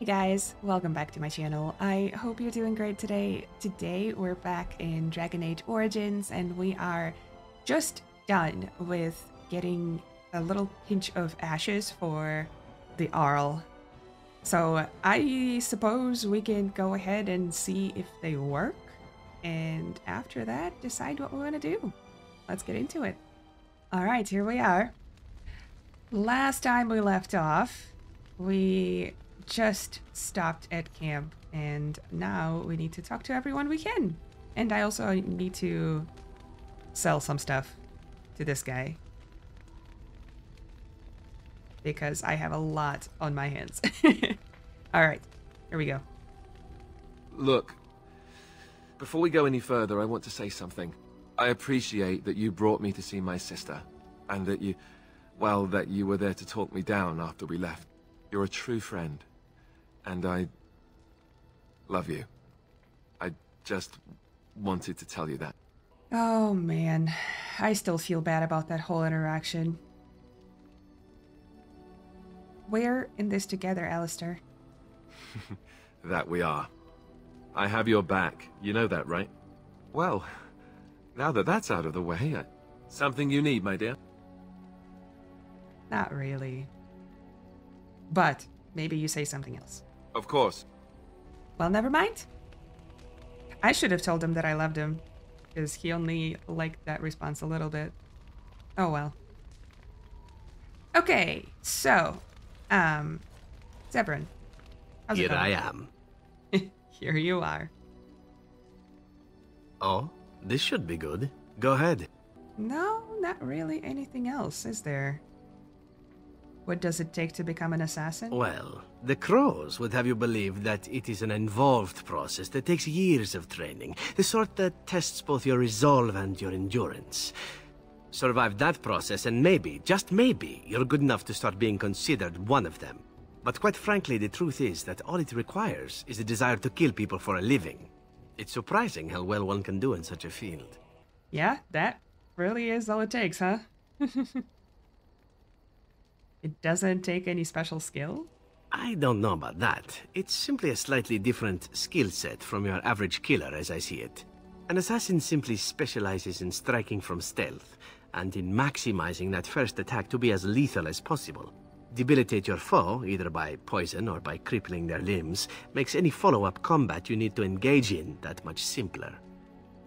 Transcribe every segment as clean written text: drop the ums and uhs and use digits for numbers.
Hey guys, welcome back to my channel. I hope you're doing great today. Today we're back in Dragon Age Origins and we are just done with getting a little pinch of ashes for the Arl. So I suppose we can go ahead and see if they work and after that decide what we want to do. Let's get into it. Alright, here we are. Last time we left off, we just stopped at camp and now we need to talk to everyone we can, and I also need to sell some stuff to this guy because I have a lot on my hands. All right, here we go. Look, before we go any further, I want to say something. I appreciate that you brought me to see my sister and that you were there to talk me down after we left. You're a true friend. And I love you. I just wanted to tell you that. Oh man, I still feel bad about that whole interaction. We're in this together, Alistair. That we are. I have your back. You know that, right? Well, now that that's out of the way, something you need, my dear? Not really. But maybe you say something else. Of course. Well, never mind. I should have told him that I loved him, because he only liked that response a little bit. Oh well. Okay, so, Zevran, how's it going? Here I am. Here you are. Oh, this should be good. Go ahead. No, not really anything else, is there? What does it take to become an assassin? Well, the crows would have you believe that it is an involved process that takes years of training, the sort that tests both your resolve and your endurance. Survive that process and maybe, just maybe, you're good enough to start being considered one of them. But quite frankly, the truth is that all it requires is a desire to kill people for a living. It's surprising how well one can do in such a field. Yeah, that really is all it takes, huh? It doesn't take any special skill? I don't know about that. It's simply a slightly different skill set from your average killer as I see it. An assassin simply specializes in striking from stealth and in maximizing that first attack to be as lethal as possible. Debilitate your foe, either by poison or by crippling their limbs, makes any follow-up combat you need to engage in that much simpler.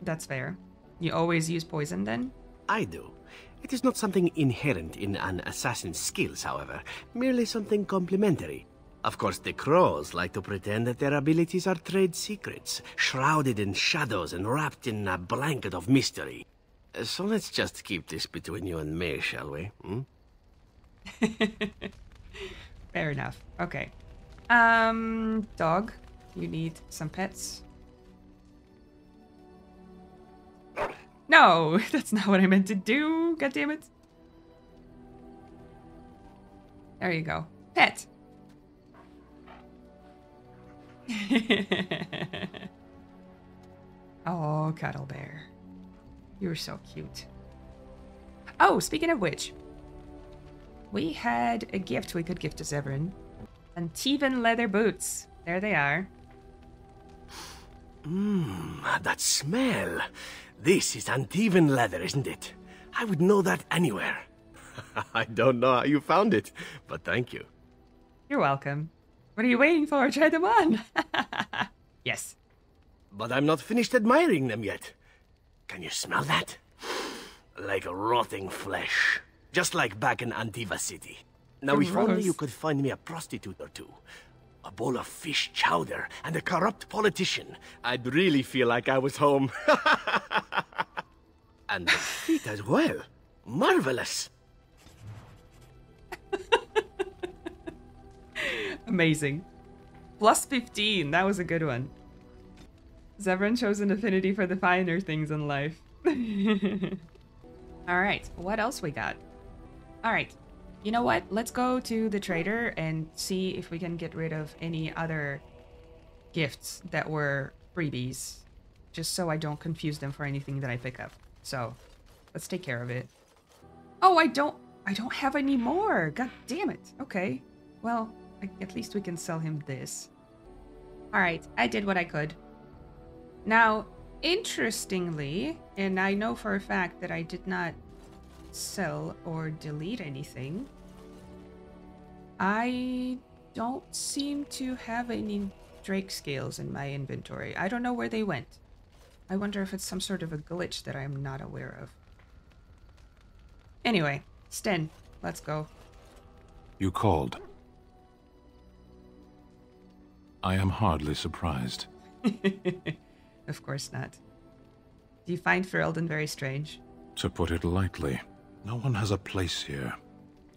That's fair. You always use poison then? I do. It is not something inherent in an assassin's skills, however, merely something complementary. Of course, the crows like to pretend that their abilities are trade secrets, shrouded in shadows and wrapped in a blanket of mystery. So let's just keep this between you and me, shall we? Hmm? Fair enough. Okay. Dog, you need some pets? No, that's not what I meant to do. God damn it. There you go. Pet. Oh, cuddle bear. You're so cute. Oh, speaking of which, we had a gift we could give to Zevran. Antivan leather boots. There they are. Mmm, that smell. This is Antivan leather, isn't it? I would know that anywhere. I don't know how you found it, but thank you. You're welcome. What are you waiting for? Try them on. Yes. But I'm not finished admiring them yet. Can you smell that? Like rotting flesh. Just like back in Antiva City. Now, if only you could find me a prostitute or two. A bowl of fish chowder and a corrupt politician. I'd really feel like I was home. And the feet as well. Marvelous. Amazing. Plus 15. That was a good one. Zevran shows an affinity for the finer things in life. All right. What else we got? All right. You know what? Let's go to the trader and see if we can get rid of any other gifts that were freebies, just so I don't confuse them for anything that I pick up. So, let's take care of it. Oh, I don't have any more. God damn it. Okay. Well, At least we can sell him this. Alright, I did what I could. Now, interestingly, and I know for a fact that I did not sell or delete anything, I don't seem to have any Drake scales in my inventory. I don't know where they went. I wonder if it's some sort of a glitch that I'm not aware of. Anyway, Sten, let's go. You called. I am hardly surprised. Of course not. Do you find Ferelden very strange? To put it lightly, no one has a place here.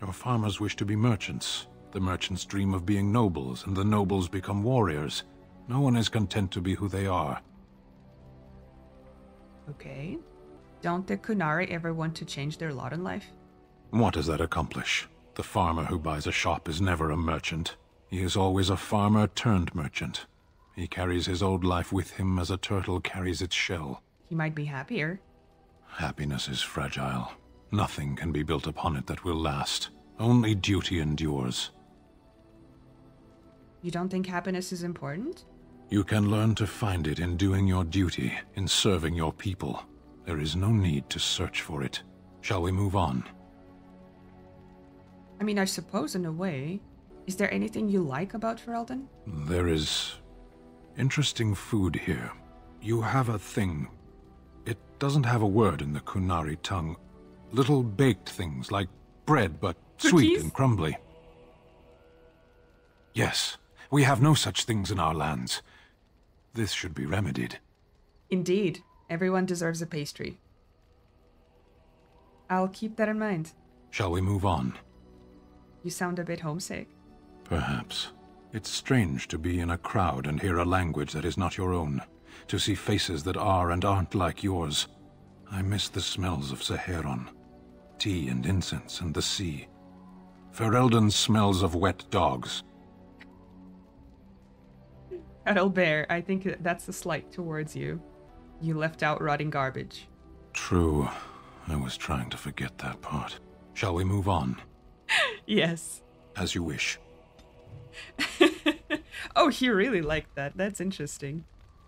Your farmers wish to be merchants. The merchants dream of being nobles, and the nobles become warriors. No one is content to be who they are. Okay. Don't the Kunari ever want to change their lot in life? What does that accomplish? The farmer who buys a shop is never a merchant. He is always a farmer turned merchant. He carries his old life with him as a turtle carries its shell. He might be happier. Happiness is fragile. Nothing can be built upon it that will last. Only duty endures. You don't think happiness is important? You can learn to find it in doing your duty, in serving your people. There is no need to search for it. Shall we move on? I mean, I suppose in a way. Is there anything you like about Ferelden? There is interesting food here. You have a thing. It doesn't have a word in the Kunari tongue. Little baked things like bread, but sweet and crumbly. Yes, we have no such things in our lands. This should be remedied. Indeed, everyone deserves a pastry. I'll keep that in mind. Shall we move on? You sound a bit homesick. Perhaps. It's strange to be in a crowd and hear a language that is not your own, to see faces that are and aren't like yours. I miss the smells of Saharan, tea and incense and the sea. Ferelden smells of wet dogs. Albert, I think that's a slight towards you. You left out rotting garbage. True. I was trying to forget that part. Shall we move on? Yes. As you wish. Oh, he really liked that. That's interesting.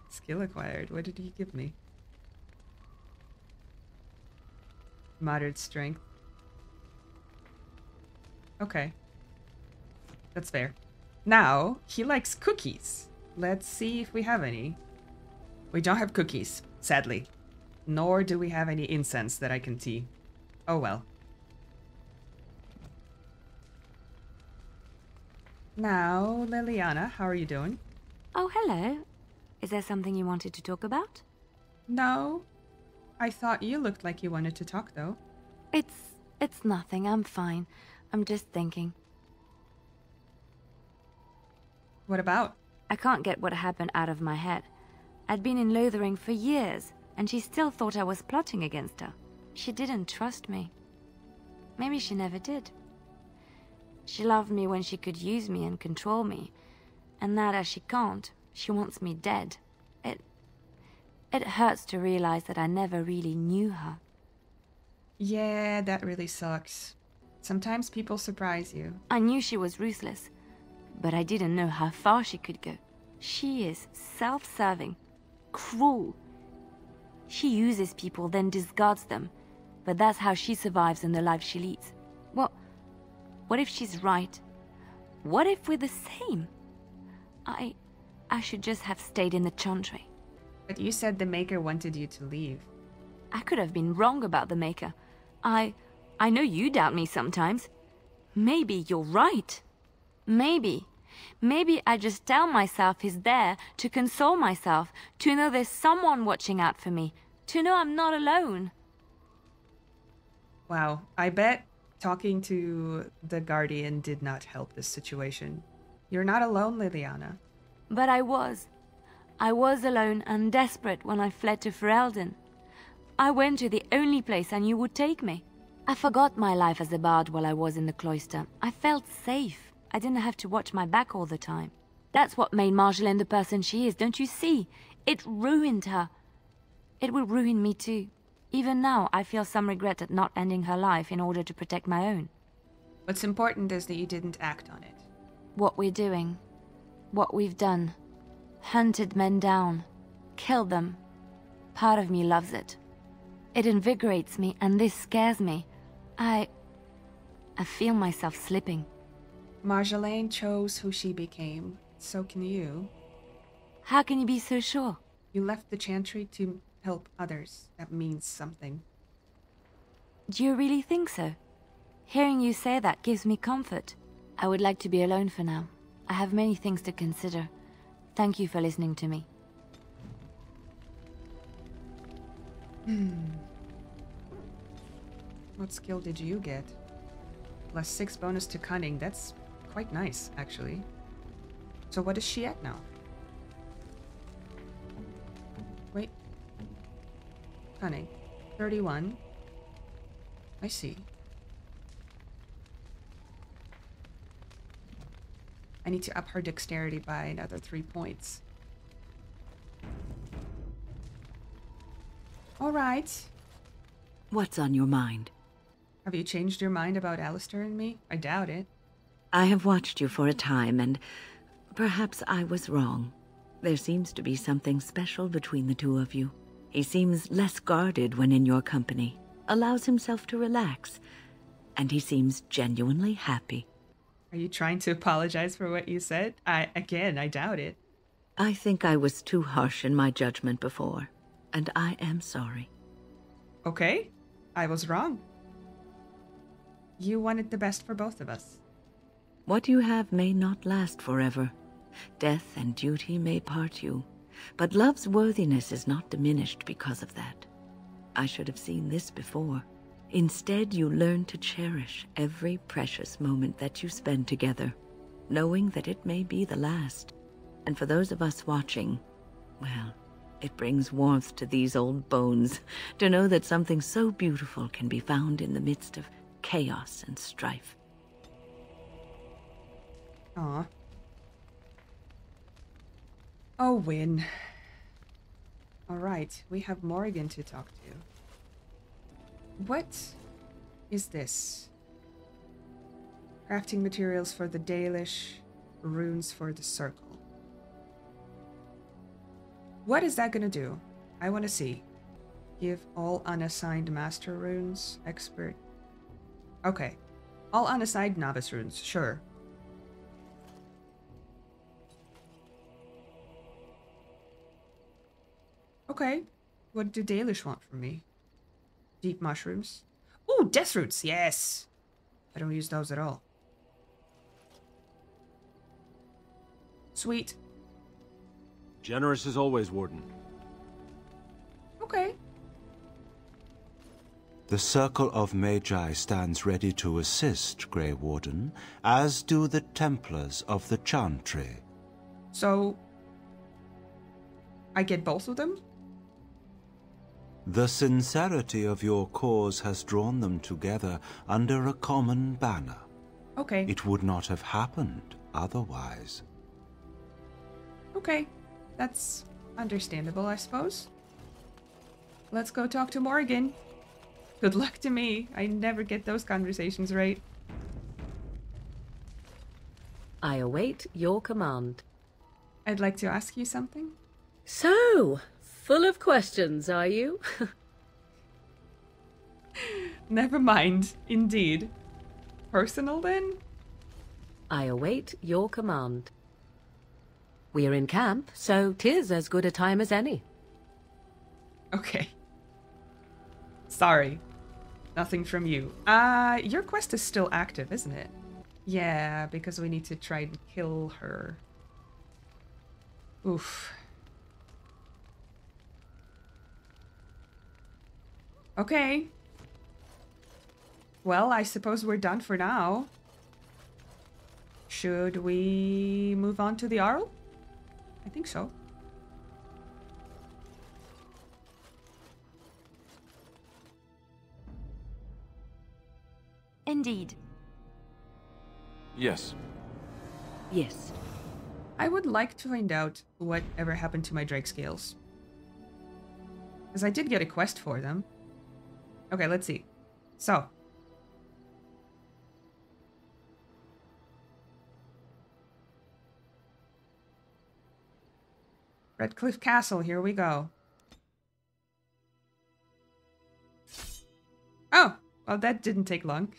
Skill acquired. What did he give me? Moderate strength. Okay. That's fair. Now, he likes cookies. Let's see if we have any. We don't have cookies, sadly. Nor do we have any incense that I can see. Oh well. Now, Leliana, how are you doing? Oh, hello. Is there something you wanted to talk about? No. I thought you looked like you wanted to talk, though. It's nothing. I'm fine. I'm just thinking. What about? I can't get what happened out of my head. I'd been in Lothering for years, and she still thought I was plotting against her. She didn't trust me. Maybe she never did. She loved me when she could use me and control me. And now that she can't, she wants me dead. It hurts to realize that I never really knew her. Yeah, that really sucks. Sometimes people surprise you. I knew she was ruthless, but I didn't know how far she could go. She is self-serving, cruel. She uses people, then discards them. But that's how she survives in the life she leads. What if she's right? What if we're the same? I should just have stayed in the Chantry. But you said the Maker wanted you to leave. I could have been wrong about the Maker. I know you doubt me sometimes. Maybe you're right. Maybe I just tell myself he's there to console myself, to know there's someone watching out for me, to know I'm not alone. Wow, I bet talking to the Guardian did not help this situation. You're not alone, Leliana. But I was. I was alone and desperate when I fled to Ferelden. I went to the only place I knew would take me. I forgot my life as a bard while I was in the cloister. I felt safe. I didn't have to watch my back all the time. That's what made Marjolaine the person she is, don't you see? It ruined her. It will ruin me too. Even now, I feel some regret at not ending her life in order to protect my own. What's important is that you didn't act on it. what we're doing, what we've done. Hunted men down, killed them. Part of me loves it. It invigorates me, and this scares me. I feel myself slipping. Marjolaine chose who she became. So can you. How can you be so sure? You left the Chantry to help others. That means something. Do you really think so? Hearing you say that gives me comfort. I would like to be alone for now. I have many things to consider. Thank you for listening to me. What skill did you get? Plus 6 bonus to cunning. That's quite nice, actually. So what is she at now? Wait. Cunning. 31. I see. I need to up her dexterity by another 3 points. Alright. What's on your mind? Have you changed your mind about Alistair and me? I doubt it. I have watched you for a time, and perhaps I was wrong. There seems to be something special between the two of you. He seems less guarded when in your company, allows himself to relax, and he seems genuinely happy. Are you trying to apologize for what you said? I doubt it. I think I was too harsh in my judgment before, and I am sorry. Okay, I was wrong. You wanted the best for both of us. What you have may not last forever. Death and duty may part you, but love's worthiness is not diminished because of that. I should have seen this before. Instead, you learn to cherish every precious moment that you spend together, knowing that it may be the last. And for those of us watching, well, it brings warmth to these old bones to know that something so beautiful can be found in the midst of chaos and strife. Aw. Oh, Wynne. Alright, we have Morrigan to talk to. What is this? Crafting materials for the Dalish, runes for the circle. What is that gonna do? I wanna see. Give all unassigned master runes, expert. Okay. All unassigned novice runes, sure. Okay, what do Dalish want from me? Deep mushrooms. Ooh, death roots, yes! I don't use those at all. Sweet. Generous as always, Warden. Okay. The Circle of Magi stands ready to assist, Grey Warden, as do the Templars of the Chantry. So, I get both of them? The sincerity of your cause has drawn them together under a common banner. Okay. It would not have happened otherwise. Okay. That's understandable, I suppose. Let's go talk to Morrigan. Good luck to me. I never get those conversations right. I await your command. I'd like to ask you something. So... full of questions, are you? Never mind, indeed. Personal, then? I await your command. We're in camp, so 'tis as good a time as any. Okay. Sorry. Nothing from you. Your quest is still active, isn't it? Yeah, because we need to try and kill her. Oof. Okay. Well, I suppose we're done for now. Should we move on to the Arl? I think so. Indeed. Yes. Yes. I would like to find out whatever happened to my Drake scales. Because I did get a quest for them. Okay, let's see. So. Redcliffe Castle, here we go. Oh! Well, that didn't take long.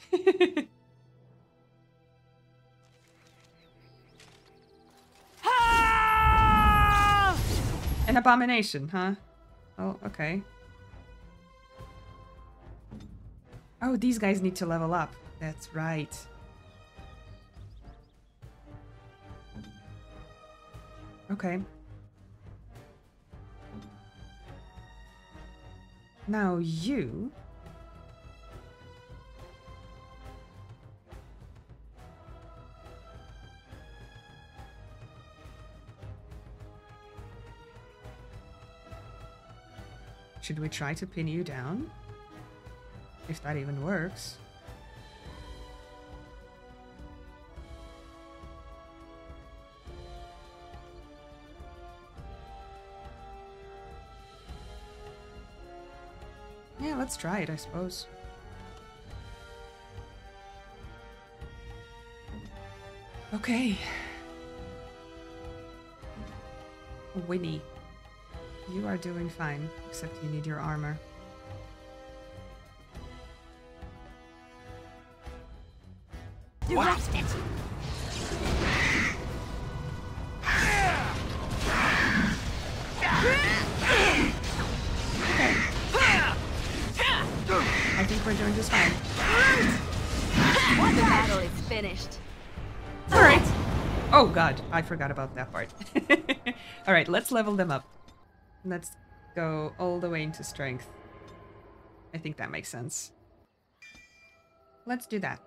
An abomination, huh? Oh, okay. Oh, these guys need to level up. That's right. Okay. Now you... Should we try to pin you down? If that even works. Yeah, let's try it, I suppose. Okay. Wynne. You are doing fine, except you need your armor. What? Okay. I think we're doing just fine. What? The battle is finished. All right. Oh God, I forgot about that part. All right, let's level them up. Let's go all the way into strength. I think that makes sense. Let's do that.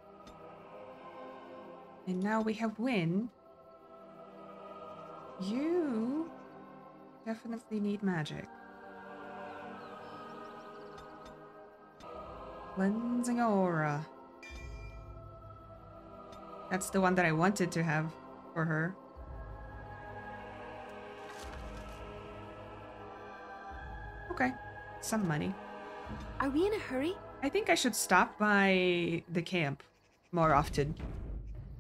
And now we have Wynne. You definitely need magic. Cleansing aura. That's the one that I wanted to have for her. Okay, some money. Are we in a hurry? I think I should stop by the camp more often,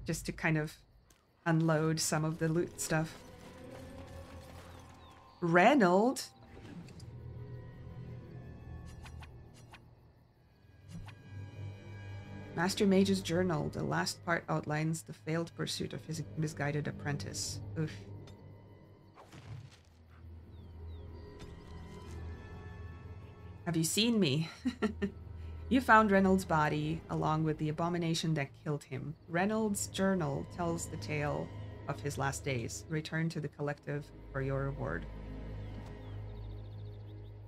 just to kind of unload some of the loot stuff. Reynolds? Master Mage's Journal. The last part outlines the failed pursuit of his misguided apprentice. Oof. Have you seen me? You found Reynolds' body along with the abomination that killed him. Reynolds' journal tells the tale of his last days. Return to the collective for your reward.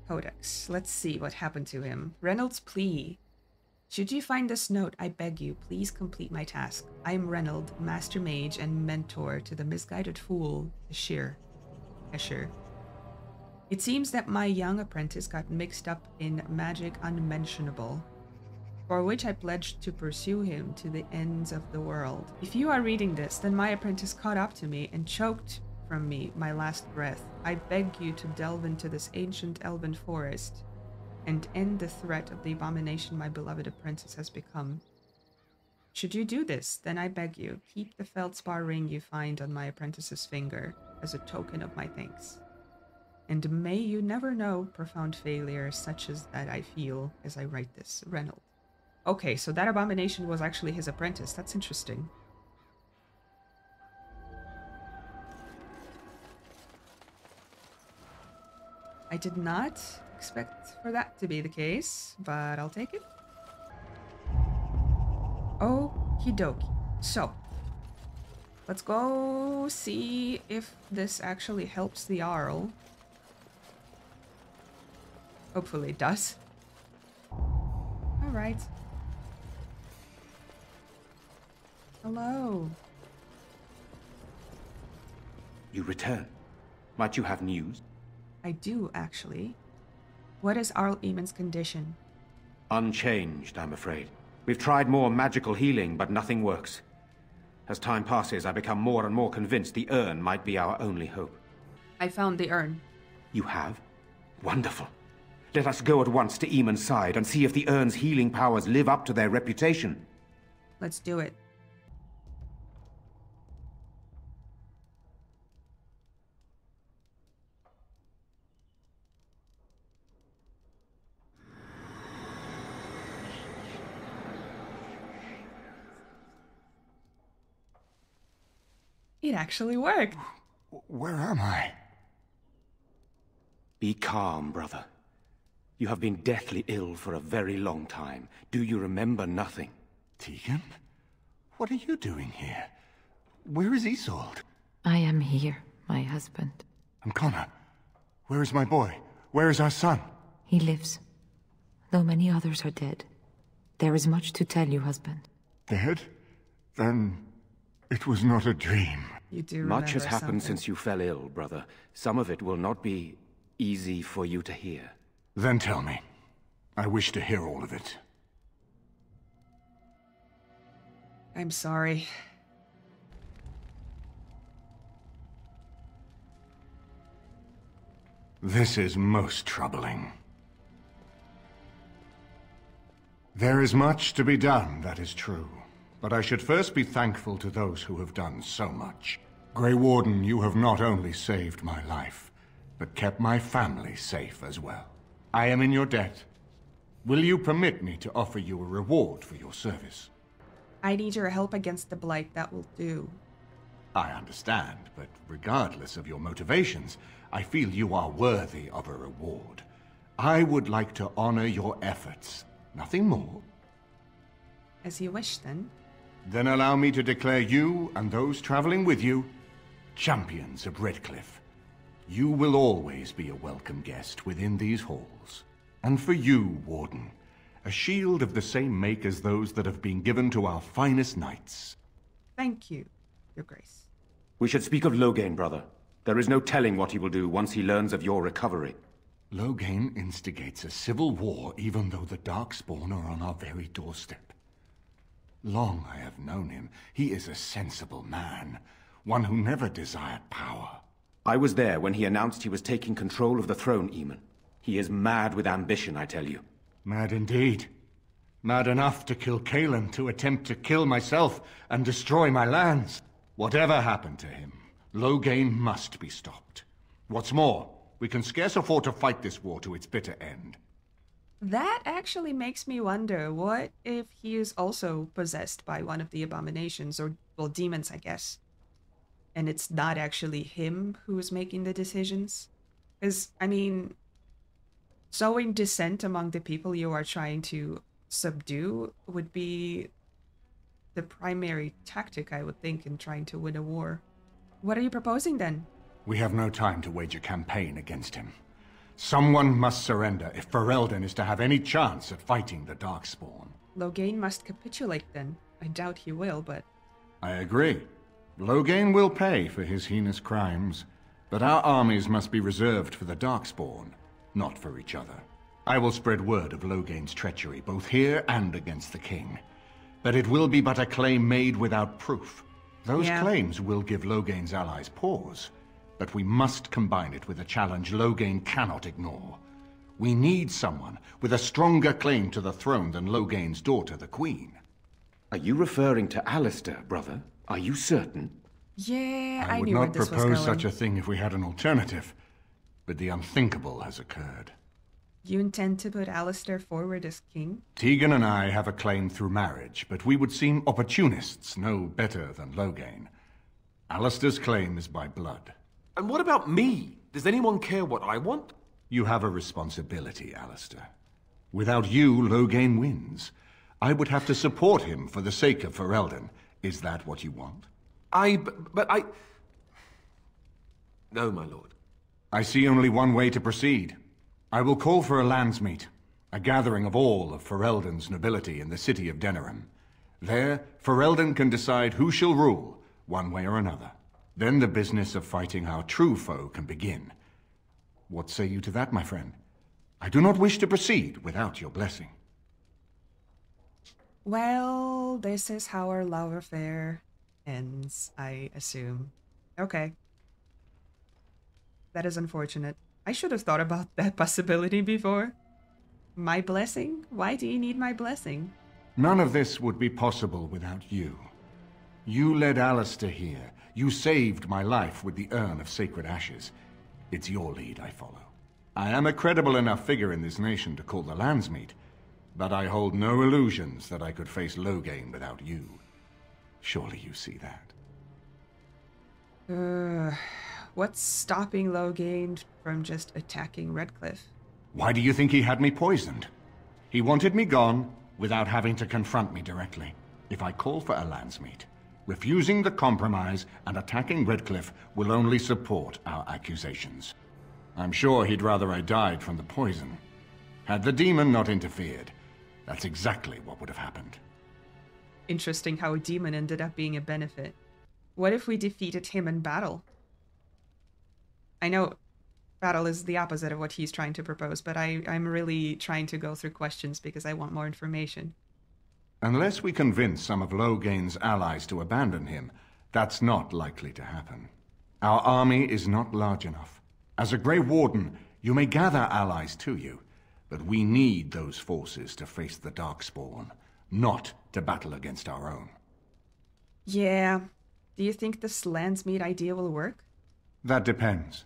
Codex. Let's see what happened to him. Reynolds' plea. Should you find this note, I beg you, please complete my task. I am Reynolds, master mage and mentor to the misguided fool, Ashir. It seems that my young apprentice got mixed up in magic unmentionable, for which I pledged to pursue him to the ends of the world. If you are reading this, then my apprentice caught up to me and choked from me my last breath. I beg you to delve into this ancient elven forest and end the threat of the abomination my beloved apprentice has become. Should you do this, then I beg you, keep the feldspar ring you find on my apprentice's finger as a token of my thanks. And may you never know profound failure such as that I feel as I write this, Reynolds. Okay, so that abomination was actually his apprentice. That's interesting. I did not expect for that to be the case, but I'll take it. Okie dokie. So, let's go see if this actually helps the Arl. Hopefully it does. Alright. Hello. You return. Might you have news? I do, actually. What is Arl Eamon's condition? Unchanged, I'm afraid. We've tried more magical healing, but nothing works. As time passes, I become more and more convinced the urn might be our only hope. I found the urn. You have? Wonderful. Let us go at once to Eamon's side and see if the urn's healing powers live up to their reputation. Let's do it. It actually worked. Where am I? Be calm, brother. You have been deathly ill for a very long time. Do you remember nothing? Teagan? What are you doing here? Where is Isolde? I am here, my husband. And Connor? Where is my boy? Where is our son? He lives. Though many others are dead. There is much to tell you, husband. Dead? Then it was not a dream. You do remember something. Much has happened since you fell ill, brother. Some of it will not be easy for you to hear. Then tell me. I wish to hear all of it. I'm sorry. This is most troubling. There is much to be done, that is true. But I should first be thankful to those who have done so much. Grey Warden, you have not only saved my life, but kept my family safe as well. I am in your debt. Will you permit me to offer you a reward for your service? I need your help against the Blight, that will do. I understand, but regardless of your motivations, I feel you are worthy of a reward. I would like to honor your efforts, nothing more. As you wish, then. Then allow me to declare you, and those traveling with you, champions of Redcliffe. You will always be a welcome guest within these halls. And for you, Warden, a shield of the same make as those that have been given to our finest knights. Thank you, Your Grace. We should speak of Loghain, brother. There is no telling what he will do once he learns of your recovery. Loghain instigates a civil war, even though the Darkspawn are on our very doorstep. Long I have known him. He is a sensible man, one who never desired power. I was there when he announced he was taking control of the throne, Eamon. He is mad with ambition, I tell you. Mad indeed. Mad enough to kill Caelan, to attempt to kill myself and destroy my lands. Whatever happened to him, Loghain must be stopped. What's more, we can scarce afford to fight this war to its bitter end. That actually makes me wonder, what if he is also possessed by one of the abominations, or, well, demons, I guess? And it's not actually him who is making the decisions? Because, I mean, sowing dissent among the people you are trying to subdue would be the primary tactic, I would think, in trying to win a war. What are you proposing, then? We have no time to wage a campaign against him. Someone must surrender if Ferelden is to have any chance at fighting the Darkspawn. Loghain must capitulate, then. I doubt he will, but... I agree. Loghain will pay for his heinous crimes, but our armies must be reserved for the Darkspawn, not for each other. I will spread word of Loghain's treachery, both here and against the king. But it will be but a claim made without proof. Those claims will give Loghain's allies pause. But we must combine it with a challenge Loghain cannot ignore. We need someone with a stronger claim to the throne than Loghain's daughter, the Queen. Are you referring to Alistair, brother? Are you certain? Yeah, I knew where this was going. I would not propose such a thing if we had an alternative, but the unthinkable has occurred. You intend to put Alistair forward as king? Teagan and I have a claim through marriage, but we would seem opportunists no better than Loghain. Alistair's claim is by blood. And what about me? Does anyone care what I want? You have a responsibility, Alistair. Without you, Loghain wins. I would have to support him for the sake of Ferelden. Is that what you want? No, my lord. I see only one way to proceed. I will call for a Landsmeet, a gathering of all of Ferelden's nobility in the city of Denerim. There, Ferelden can decide who shall rule, one way or another. Then the business of fighting our true foe can begin. What say you to that, my friend? I do not wish to proceed without your blessing. Well, this is how our love affair ends, I assume. Okay. That is unfortunate. I should have thought about that possibility before. My blessing? Why do you need my blessing? None of this would be possible without you. You led Alistair here. You saved my life with the Urn of Sacred Ashes. It's your lead I follow. I am a credible enough figure in this nation to call the Landsmeet, but I hold no illusions that I could face Loghain without you. Surely you see that. What's stopping Loghain from just attacking Redcliffe? Why do you think he had me poisoned? He wanted me gone without having to confront me directly. If I call for a Landsmeet, refusing the compromise and attacking Redcliffe will only support our accusations. I'm sure he'd rather I died from the poison. Had the demon not interfered, that's exactly what would have happened. Interesting how a demon ended up being a benefit. What if we defeated him in battle? I know battle is the opposite of what he's trying to propose, but I'm really trying to go through questions because I want more information. Unless we convince some of Loghain's allies to abandon him, that's not likely to happen. Our army is not large enough. As a Grey Warden, you may gather allies to you, but we need those forces to face the Darkspawn, not to battle against our own. Yeah. Do you think this Landsmeet idea will work? That depends.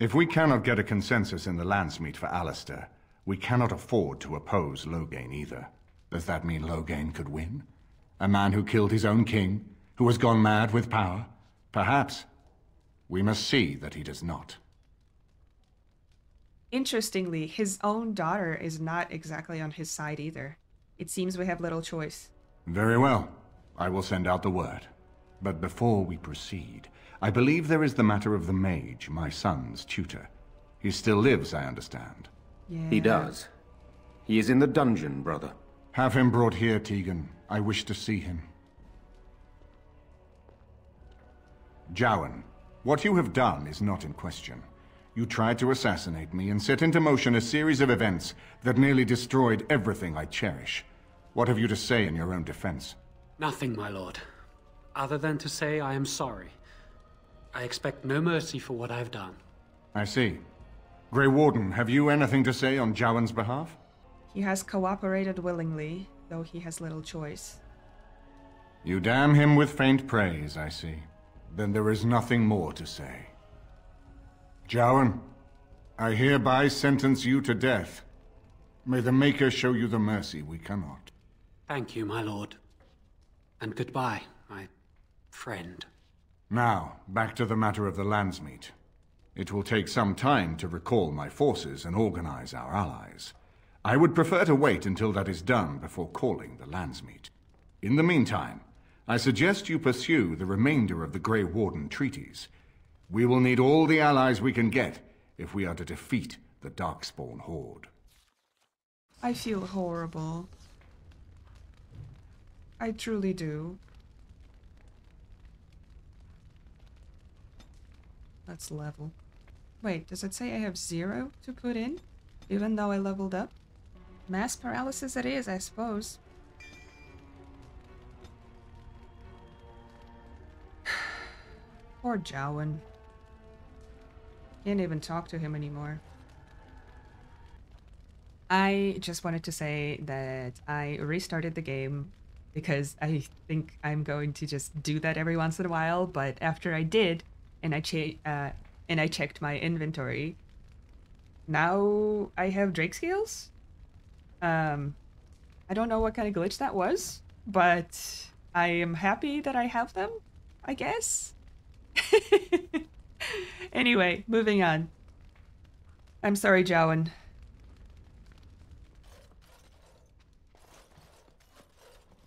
If we cannot get a consensus in the Landsmeet for Alistair, we cannot afford to oppose Loghain either. Does that mean Loghain could win? A man who killed his own king, who has gone mad with power? Perhaps. We must see that he does not. Interestingly, his own daughter is not exactly on his side either. It seems we have little choice. Very well. I will send out the word. But before we proceed, I believe there is the matter of the mage, my son's tutor. He still lives, I understand. Yeah. He does. He is in the dungeon, brother. Have him brought here, Teagan. I wish to see him. Jowen, what you have done is not in question. You tried to assassinate me and set into motion a series of events that nearly destroyed everything I cherish. What have you to say in your own defense? Nothing, my lord. Other than to say I am sorry. I expect no mercy for what I've done. I see. Grey Warden, have you anything to say on Jowen's behalf? He has cooperated willingly, though he has little choice. You damn him with faint praise, I see. Then there is nothing more to say. Jowen, I hereby sentence you to death. May the Maker show you the mercy we cannot. Thank you, my lord. And goodbye, my friend. Now, back to the matter of the Landsmeet. It will take some time to recall my forces and organize our allies. I would prefer to wait until that is done before calling the Landsmeet. In the meantime, I suggest you pursue the remainder of the Grey Warden treaties. We will need all the allies we can get if we are to defeat the Darkspawn Horde. I feel horrible. I truly do. Let's level. Wait, does it say I have 0 to put in? Even though I leveled up? Mass paralysis it is, I suppose. Poor Jowen. Can't even talk to him anymore. I just wanted to say that I restarted the game because I think I'm going to just do that every once in a while, but after I did, and I checked my inventory. Now I have Drake scales. I don't know what kind of glitch that was, but I am happy that I have them, I guess. Anyway, moving on. I'm sorry, Jowen.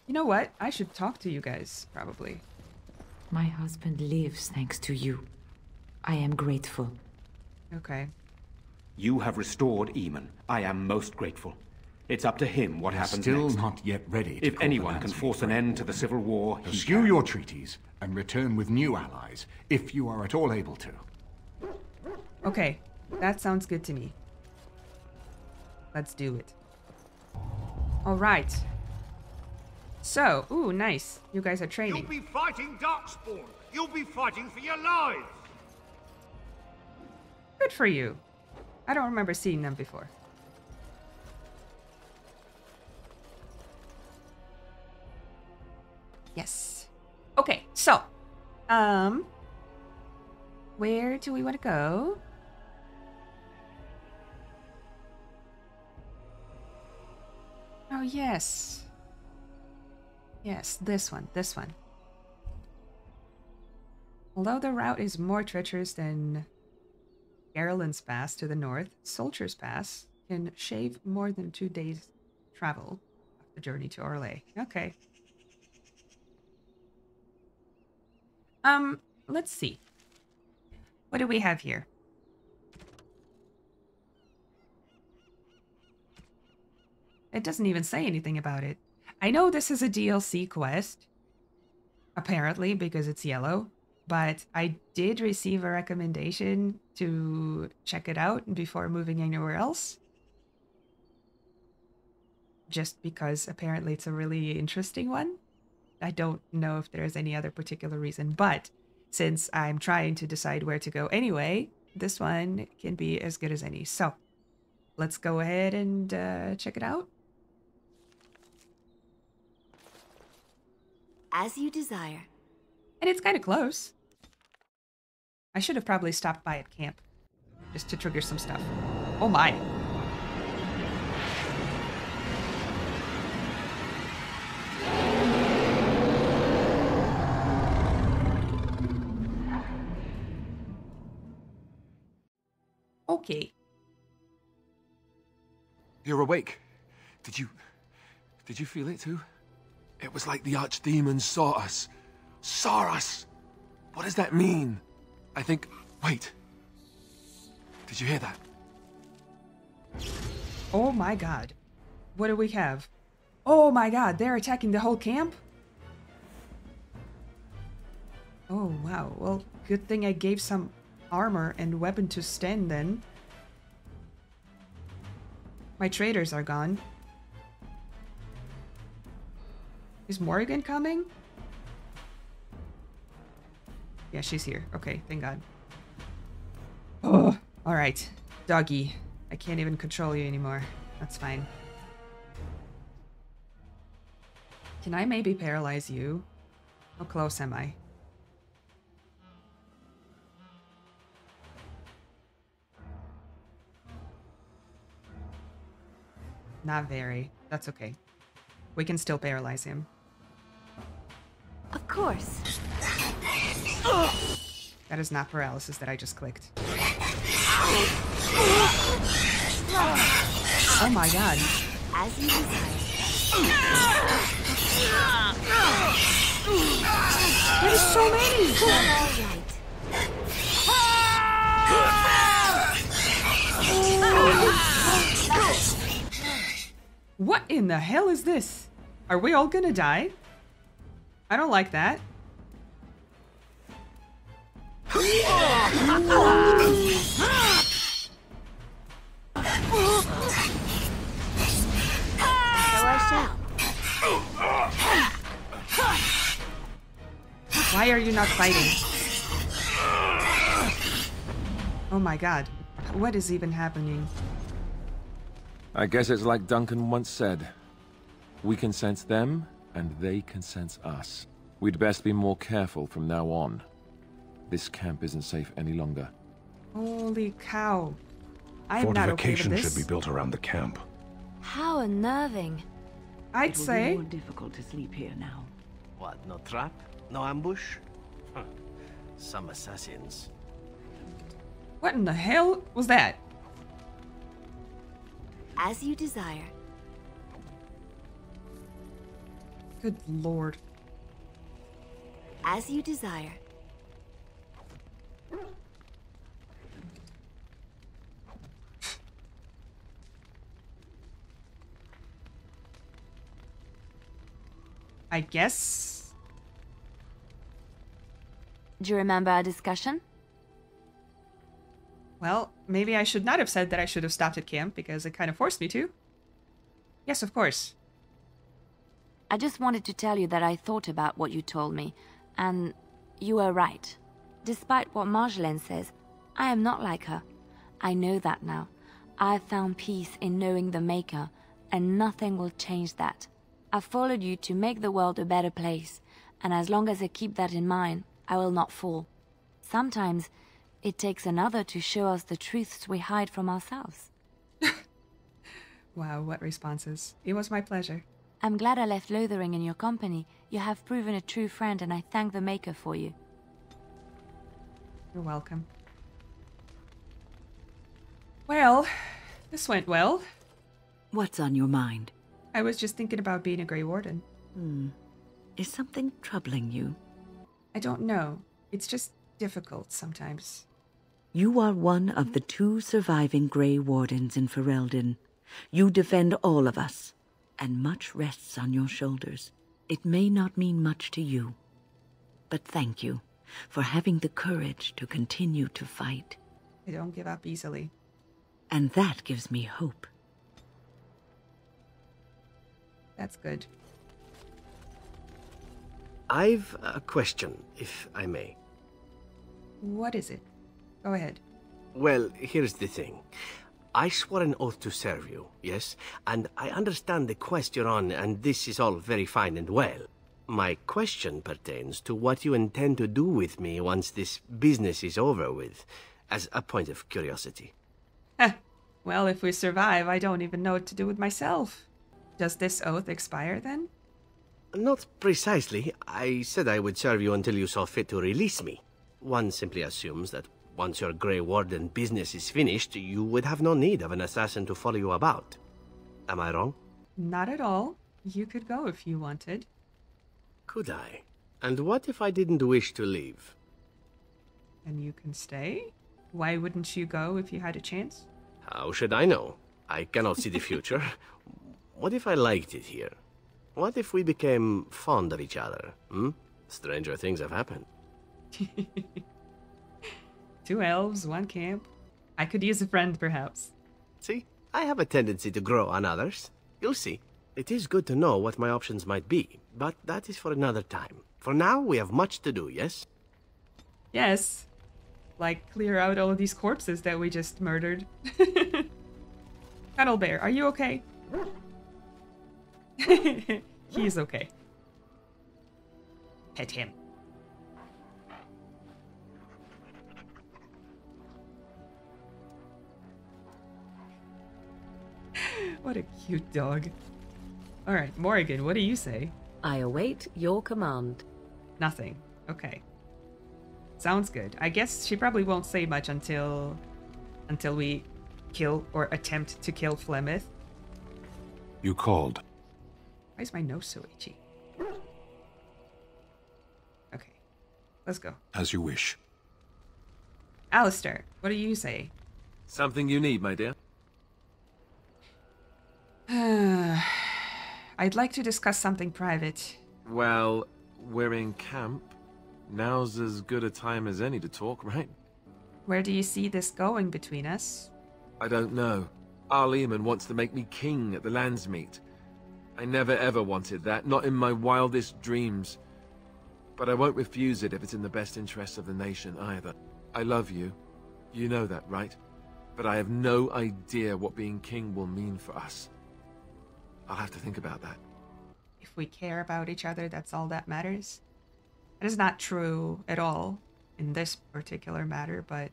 You know what? I should talk to you guys, probably. My husband lives thanks to you. I am grateful. Okay. You have restored Eamon. I am most grateful. It's up to him what happens next. Still not yet ready. If anyone can force an end to the civil war, he can. Pursue your treaties and return with new allies, if you are at all able to. Okay, that sounds good to me. Let's do it. All right. So, ooh, nice. You guys are training. You'll be fighting Darkspawn. You'll be fighting for your lives. Good for you. I don't remember seeing them before. Yes. Okay, so, where do we want to go? Oh, yes. Yes, this one. Although the route is more treacherous than Garland's Pass to the north, Soldier's Pass can shave more than 2 days' travel of the journey to Orlais. Okay. Let's see. What do we have here? It doesn't even say anything about it. I know this is a DLC quest, apparently, because it's yellow, but I did receive a recommendation to check it out before moving anywhere else. Just because apparently it's a really interesting one. I don't know if there's any other particular reason, but since I'm trying to decide where to go anyway, this one can be as good as any. So let's go ahead and check it out. As you desire. And it's kind of close. I should have probably stopped by at camp just to trigger some stuff. Oh my. Okay. You're awake. Did you feel it too? It was like the Archdemon saw us. Saw us! What does that mean? I think... Wait. Did you hear that? Oh my god. What do we have? Oh my god, they're attacking the whole camp? Oh wow, well, good thing I gave some armor and weapon to Sten then. My traders are gone. Is Morrigan coming? Yeah, she's here. Okay, thank God. Oh, all right. Doggy. I can't even control you anymore. That's fine. Can I maybe paralyze you? How close am I? Not very. That's okay. We can still paralyze him. Of course. That is not paralysis that I just clicked. Oh my god. As you decide. That is so many! What in the hell is this? Are we all gonna die? I don't like that. Why are you not fighting? Oh my god. What is even happening? I guess it's like Duncan once said. We can sense them, and they can sense us. We'd best be more careful from now on. This camp isn't safe any longer. Holy cow. I'm not okay with this. Fortifications should be built around the camp. How unnerving. I'd say... It will be more difficult to sleep here now. What, no trap? No ambush? Huh. Some assassins. What in the hell was that? As you desire. Good lord. As you desire. I guess. Do you remember our discussion? Well, maybe I should not have said that I should have stopped at camp, because it kind of forced me to. Yes, of course. I just wanted to tell you that I thought about what you told me, and you were right. Despite what Marjolaine says, I am not like her. I know that now. I've found peace in knowing the Maker, and nothing will change that. I followed you to make the world a better place, and as long as I keep that in mind, I will not fall. Sometimes, it takes another to show us the truths we hide from ourselves. Wow, what responses. It was my pleasure. I'm glad I left Lothering in your company. You have proven a true friend, and I thank the Maker for you. You're welcome. Well, this went well. What's on your mind? I was just thinking about being a Grey Warden. Hmm. Is something troubling you? I don't know. It's just difficult sometimes. You are one of the two surviving Grey Wardens in Ferelden. You defend all of us, and much rests on your shoulders. It may not mean much to you, but thank you for having the courage to continue to fight. I don't give up easily. And that gives me hope. That's good. I've a question, if I may. What is it? Go ahead. Well, here's the thing. I swore an oath to serve you, yes? And I understand the quest you're on, and this is all very fine and well. My question pertains to what you intend to do with me once this business is over with, as a point of curiosity. Well, if we survive, I don't even know what to do with myself. Does this oath expire, then? Not precisely. I said I would serve you until you saw fit to release me. One simply assumes that once your Grey Warden business is finished, you would have no need of an assassin to follow you about. Am I wrong? Not at all. You could go if you wanted. Could I? And what if I didn't wish to leave? Then you can stay? Why wouldn't you go if you had a chance? How should I know? I cannot see the future. What if I liked it here? What if we became fond of each other? Hmm? Stranger things have happened. 2 elves, 1 camp. I could use a friend, perhaps. See, I have a tendency to grow on others. You'll see. It is good to know what my options might be, but that is for another time. For now, we have much to do, yes? Yes. Like, clear out all of these corpses that we just murdered. Cuddle Bear, are you okay? He's okay. Pet him. What a cute dog. Alright, Morrigan, what do you say? I await your command. Nothing. Okay. Sounds good. I guess she probably won't say much until we kill or attempt to kill Flemeth. You called. Why is my nose so itchy? Okay. Let's go. As you wish. Alistair, what do you say? Something you need, my dear. I'd like to discuss something private. Well, we're in camp. Now's as good a time as any to talk, right? Where do you see this going between us? I don't know. Arl Eamon wants to make me king at the Landsmeet. I never ever wanted that, not in my wildest dreams. But I won't refuse it if it's in the best interests of the nation either. I love you. You know that, right? But I have no idea what being king will mean for us. I'll have to think about that. If we care about each other, that's all that matters. That is not true at all in this particular matter, but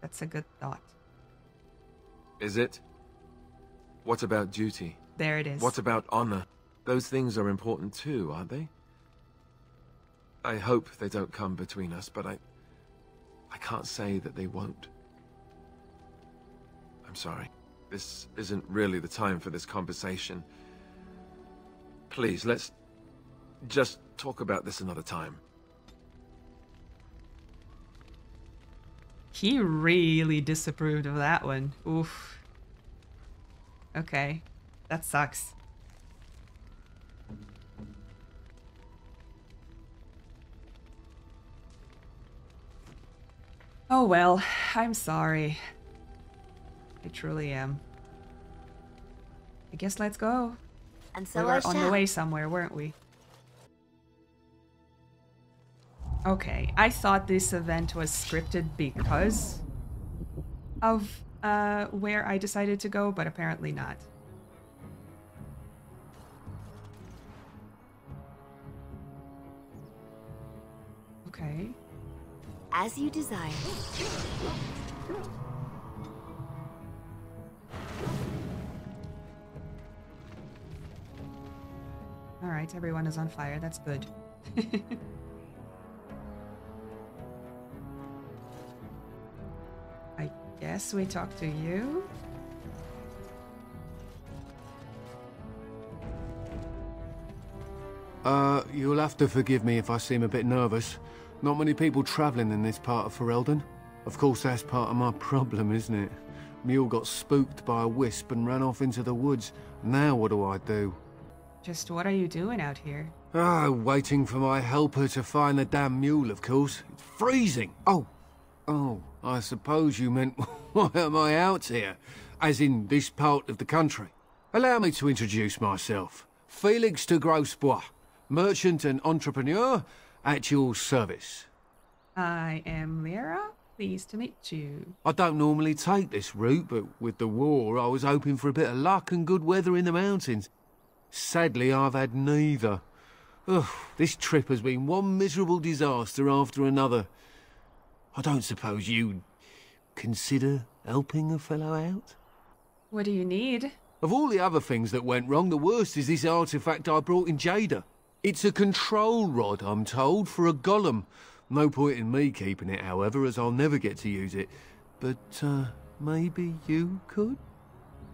that's a good thought. Is it? What about duty? There it is. What about honor? Those things are important too, aren't they? I hope they don't come between us, but I can't say that they won't. I'm sorry. This isn't really the time for this conversation. Please, let's just talk about this another time. He really disapproved of that one. Oof. Okay. That sucks. Oh well, I'm sorry. I truly am. I guess let's go. And so we were on the way somewhere, weren't we? Okay, I thought this event was scripted because of where I decided to go, but apparently not. Okay. As you desire. Alright, everyone is on fire. That's good. Yes, we talk to you. You'll have to forgive me if I seem a bit nervous. Not many people travelling in this part of Ferelden. Of course, that's part of my problem, isn't it? Mule got spooked by a wisp and ran off into the woods. Now what do I do? Just what are you doing out here? Oh, waiting for my helper to find the damn mule, of course. It's freezing! Oh, I suppose you meant why am I out here? As in this part of the country. Allow me to introduce myself. Felix de Grossbois, merchant and entrepreneur at your service. I am Lyra. Pleased to meet you. I don't normally take this route, but with the war, I was hoping for a bit of luck and good weather in the mountains. Sadly, I've had neither. Ugh, this trip has been one miserable disaster after another. I don't suppose you'd consider helping a fellow out? What do you need? Of all the other things that went wrong, the worst is this artifact I brought in Jada. It's a control rod, I'm told, for a golem. No point in me keeping it, however, as I'll never get to use it. But, maybe you could?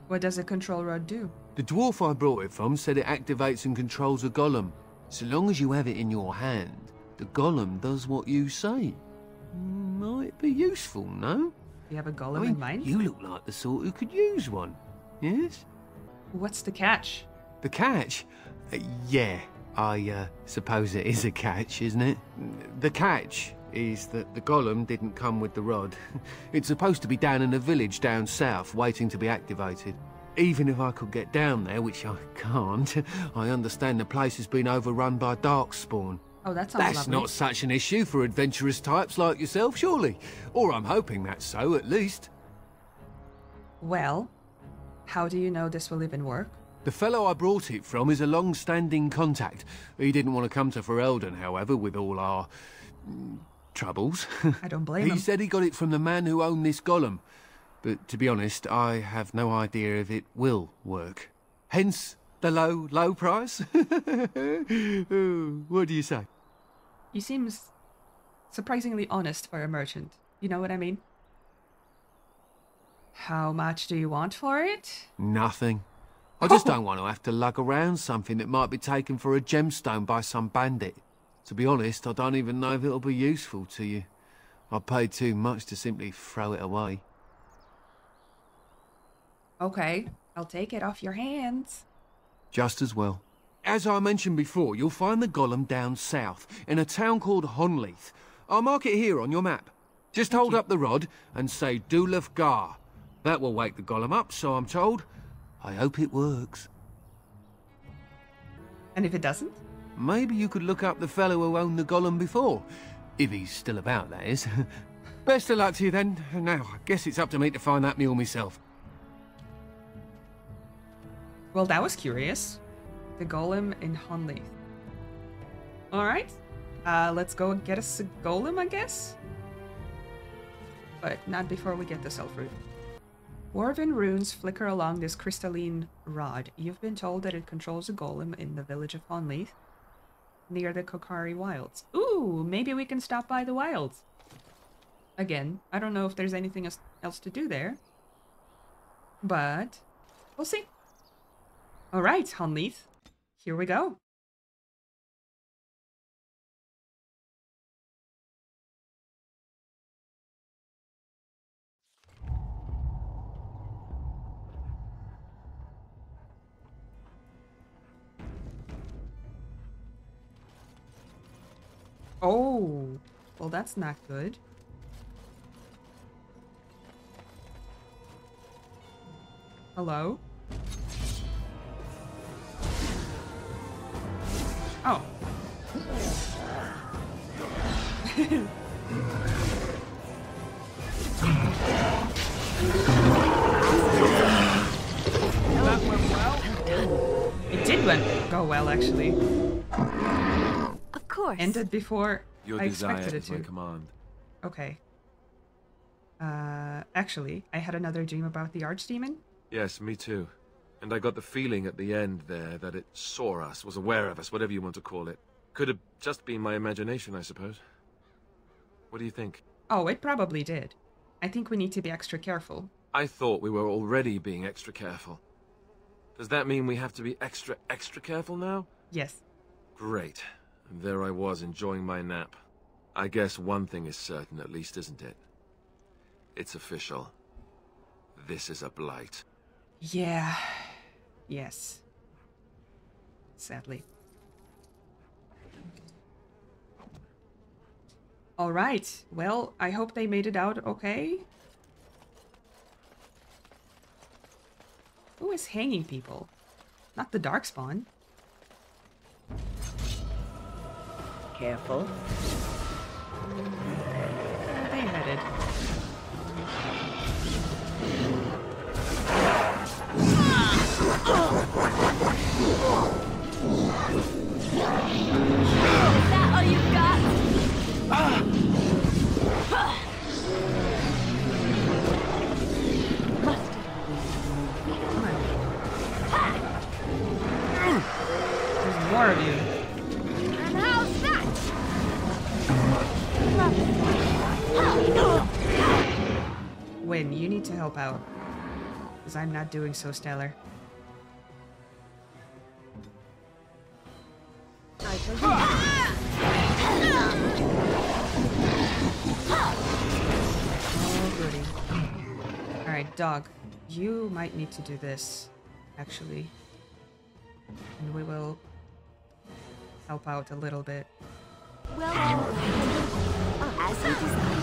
What does a control rod do? The dwarf I brought it from said it activates and controls a golem. So long as you have it in your hand, the golem does what you say. Might be useful, no? You have a golem in mind? You look like the sort who could use one, yes? What's the catch? The catch? Yeah. I suppose it is a catch, isn't it? The catch is that the golem didn't come with the rod. It's supposed to be down in a village down south, waiting to be activated. Even if I could get down there, which I can't, I understand the place has been overrun by Darkspawn. Oh, that sounds lovely. That's not such an issue for adventurous types like yourself, surely. Or I'm hoping that's so, at least. Well, how do you know this will even work? The fellow I brought it from is a long-standing contact. He didn't want to come to Ferelden, however, with all our troubles. I don't blame him. He said he got it from the man who owned this golem. But to be honest, I have no idea if it will work. Hence the low price. What do you say? You seem surprisingly honest for a merchant. You know what I mean? How much do you want for it? Nothing. I just don't want to have to lug around something that might be taken for a gemstone by some bandit. To be honest, I don't even know if it'll be useful to you. I paid too much to simply throw it away. Okay, I'll take it off your hands. Just as well. As I mentioned before, you'll find the golem down south, in a town called Honnleath. I'll mark it here on your map. Just hold up the rod and say Dulafgar. That will wake the golem up, so I'm told. I hope it works. And if it doesn't? Maybe you could look up the fellow who owned the golem before. If he's still about, that is. Best of luck to you then. Now, I guess it's up to me to find that mule myself. Well, that was curious. The golem in Honnleath. Alright. Let's go and get us a golem, I guess? But not before we get the self root. Dwarven runes flicker along this crystalline rod. You've been told that it controls a golem in the village of Honnleath, near the Korcari Wilds. Ooh, maybe we can stop by the wilds. Again, I don't know if there's anything else to do there, but we'll see. All right, Honnleath, here we go. Oh, well, that's not good. Hello? Oh. That went well. It did go well, actually. Ended before I expected it to. Your desire is my command. Okay. Actually, I had another dream about the Archdemon. Yes, me too. And I got the feeling at the end there that it saw us, was aware of us, whatever you want to call it. Could have just been my imagination, I suppose. What do you think? Oh, it probably did. I think we need to be extra careful. I thought we were already being extra careful. Does that mean we have to be extra, extra careful now? Yes. Great. And there I was, enjoying my nap. I guess one thing is certain, at least, isn't it? It's official. This is a blight. Yeah. Yes. Sadly. All right. Well, I hope they made it out okay. Who is hanging people? Not the Darkspawn. Careful. Where are they headed? Is that all you've got? There's more of you. Wynne, you need to help out, because I'm not doing so stellar. Oh, goody. Alright, dog, you might need to do this, actually. And we will help out a little bit. Well, as you decide,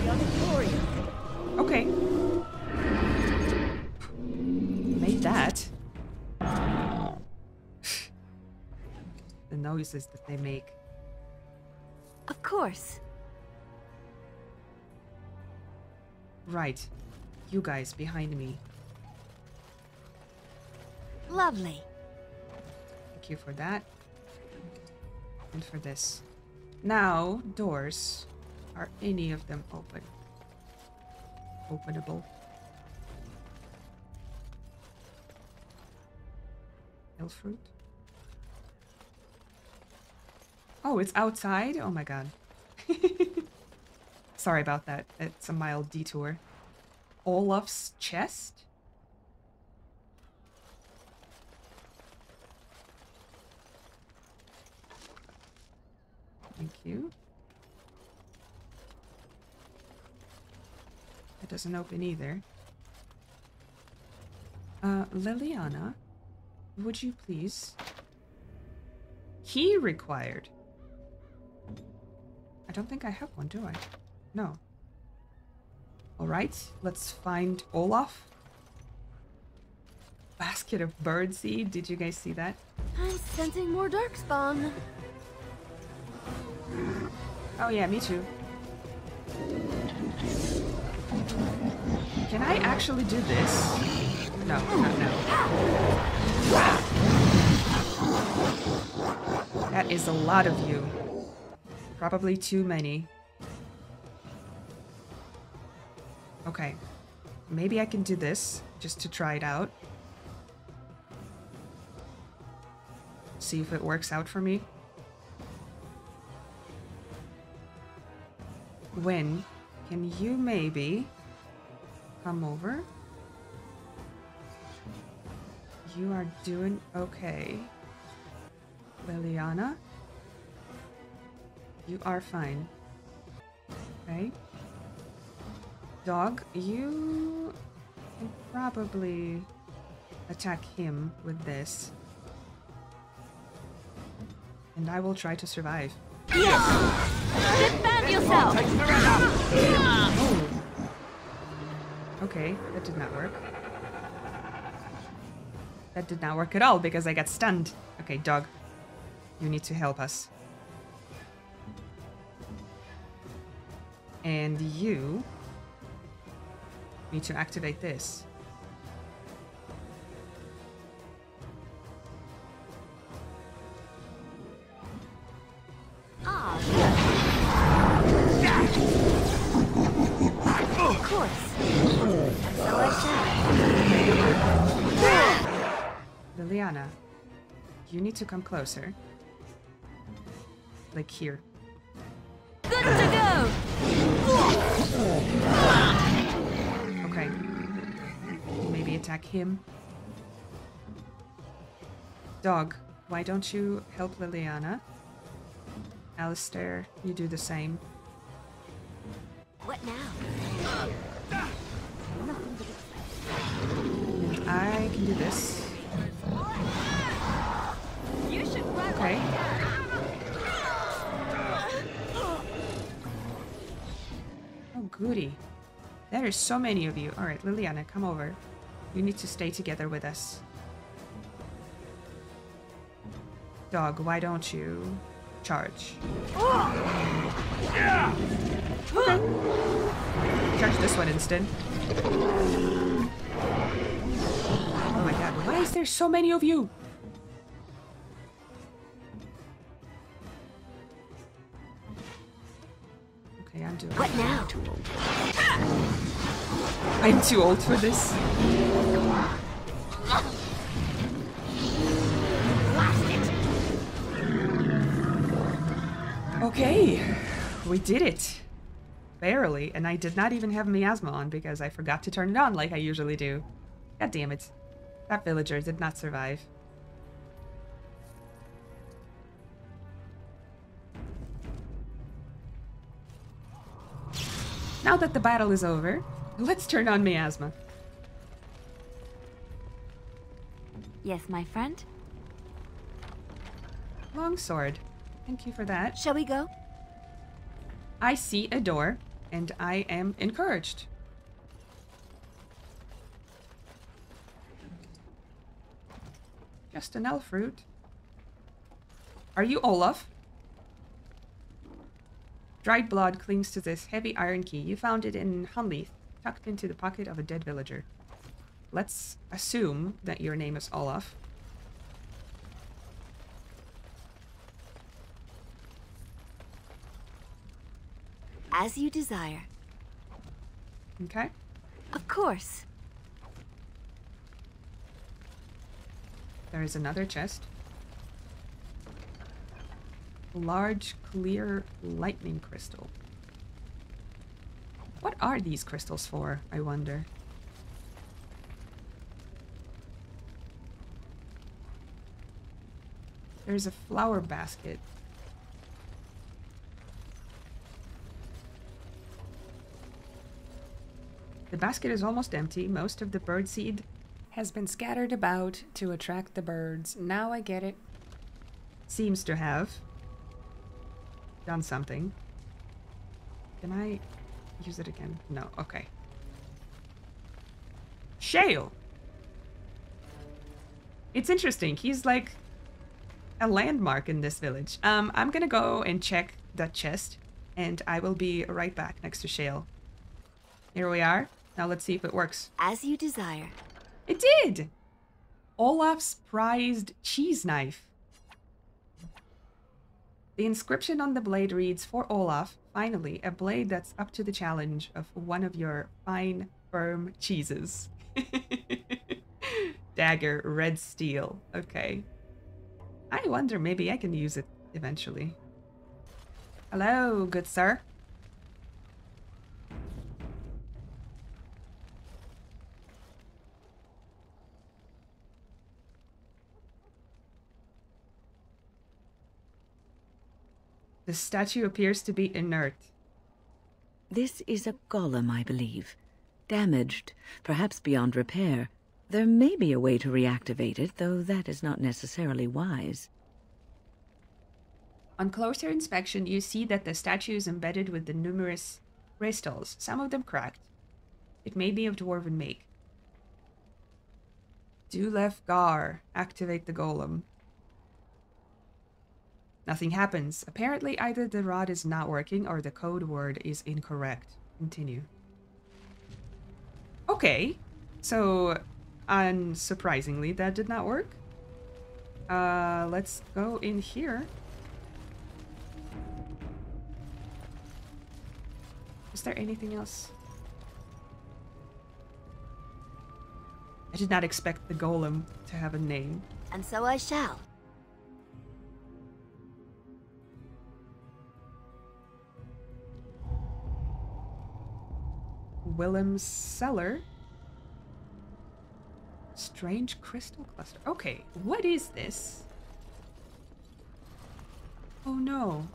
we are victorious. Okay. Made that. The noises that they make. Of course. Right. You guys behind me. Lovely. Thank you for that. And for this. Now, doors. Are any of them open? Openable. Hellfruit. Oh, it's outside? Oh my god. Sorry about that. It's a mild detour. Olaf's chest? Thank you. It doesn't open either. Leliana, would you please? Key required. I don't think I have one, do I? No. Alright, let's find Olaf. Basket of birdseed, did you guys see that? I'm sensing more Darkspawn. Oh yeah, me too. Can I actually do this? No, not now. That is a lot of you. Probably too many. Okay. Maybe I can do this, just to try it out. See if it works out for me. Wynne, can you maybe... come over. You are doing okay. Leliana, you are fine. Okay. Dog, you can probably attack him with this. And I will try to survive. Yes! Defend yourself! Oh. Okay, that did not work. That did not work at all because I got stunned. Okay, dog. You need to help us. And you need to activate this. Leliana, you need to come closer. Like here. Good to go! Okay. Maybe attack him. Dog, why don't you help Leliana? Alistair, you do the same. What now? And I can do this. You should run. Okay. Oh goody. There is so many of you. Alright, Leliana, come over. You need to stay together with us. Dog, why don't you charge? Yeah. Okay. Charge this one instead. Oh my god, why is there so many of you? Okay, I'm doing it. What now? I'm too old for this. Okay, we did it. Barely, and I did not even have miasma on because I forgot to turn it on like I usually do. God damn it. That villager did not survive. Now that the battle is over, let's turn on miasma. Yes, my friend? Longsword. Thank you for that. Shall we go? I see a door. And I am encouraged. Just an elf root. Are you Olaf? Dried blood clings to this heavy iron key. You found it in Honnleath, tucked into the pocket of a dead villager. Let's assume that your name is Olaf. As you desire. Okay. Of course. There is another chest. Large, clear lightning crystal. What are these crystals for, I wonder? There's a flower basket. The basket is almost empty. Most of the birdseed has been scattered about to attract the birds. Now I get it. Seems to have done something. Can I use it again? No, okay. Shale! It's interesting. He's like a landmark in this village. I'm gonna go and check that chest, and I will be right back next to Shale. Here we are. Now let's see if it works. As you desire. It did! Olaf's prized cheese knife. The inscription on the blade reads, "For Olaf, finally, a blade that's up to the challenge of one of your fine, firm cheeses." Dagger, red steel. Okay. I wonder, maybe I can use it eventually. Hello, good sir. The statue appears to be inert. This is a golem, I believe. Damaged, perhaps beyond repair. There may be a way to reactivate it, though that is not necessarily wise. On closer inspection, you see that the statue is embedded with the numerous crystals, some of them cracked. It may be of dwarven make. Dulafgar, activate the golem. Nothing happens. Apparently, either the rod is not working or the code word is incorrect. Continue. Okay. So, unsurprisingly, that did not work. Let's go in here. Is there anything else? I did not expect the golem to have a name. And so I shall. Wilhelm's cellar. Strange crystal cluster. Okay, what is this? Oh no.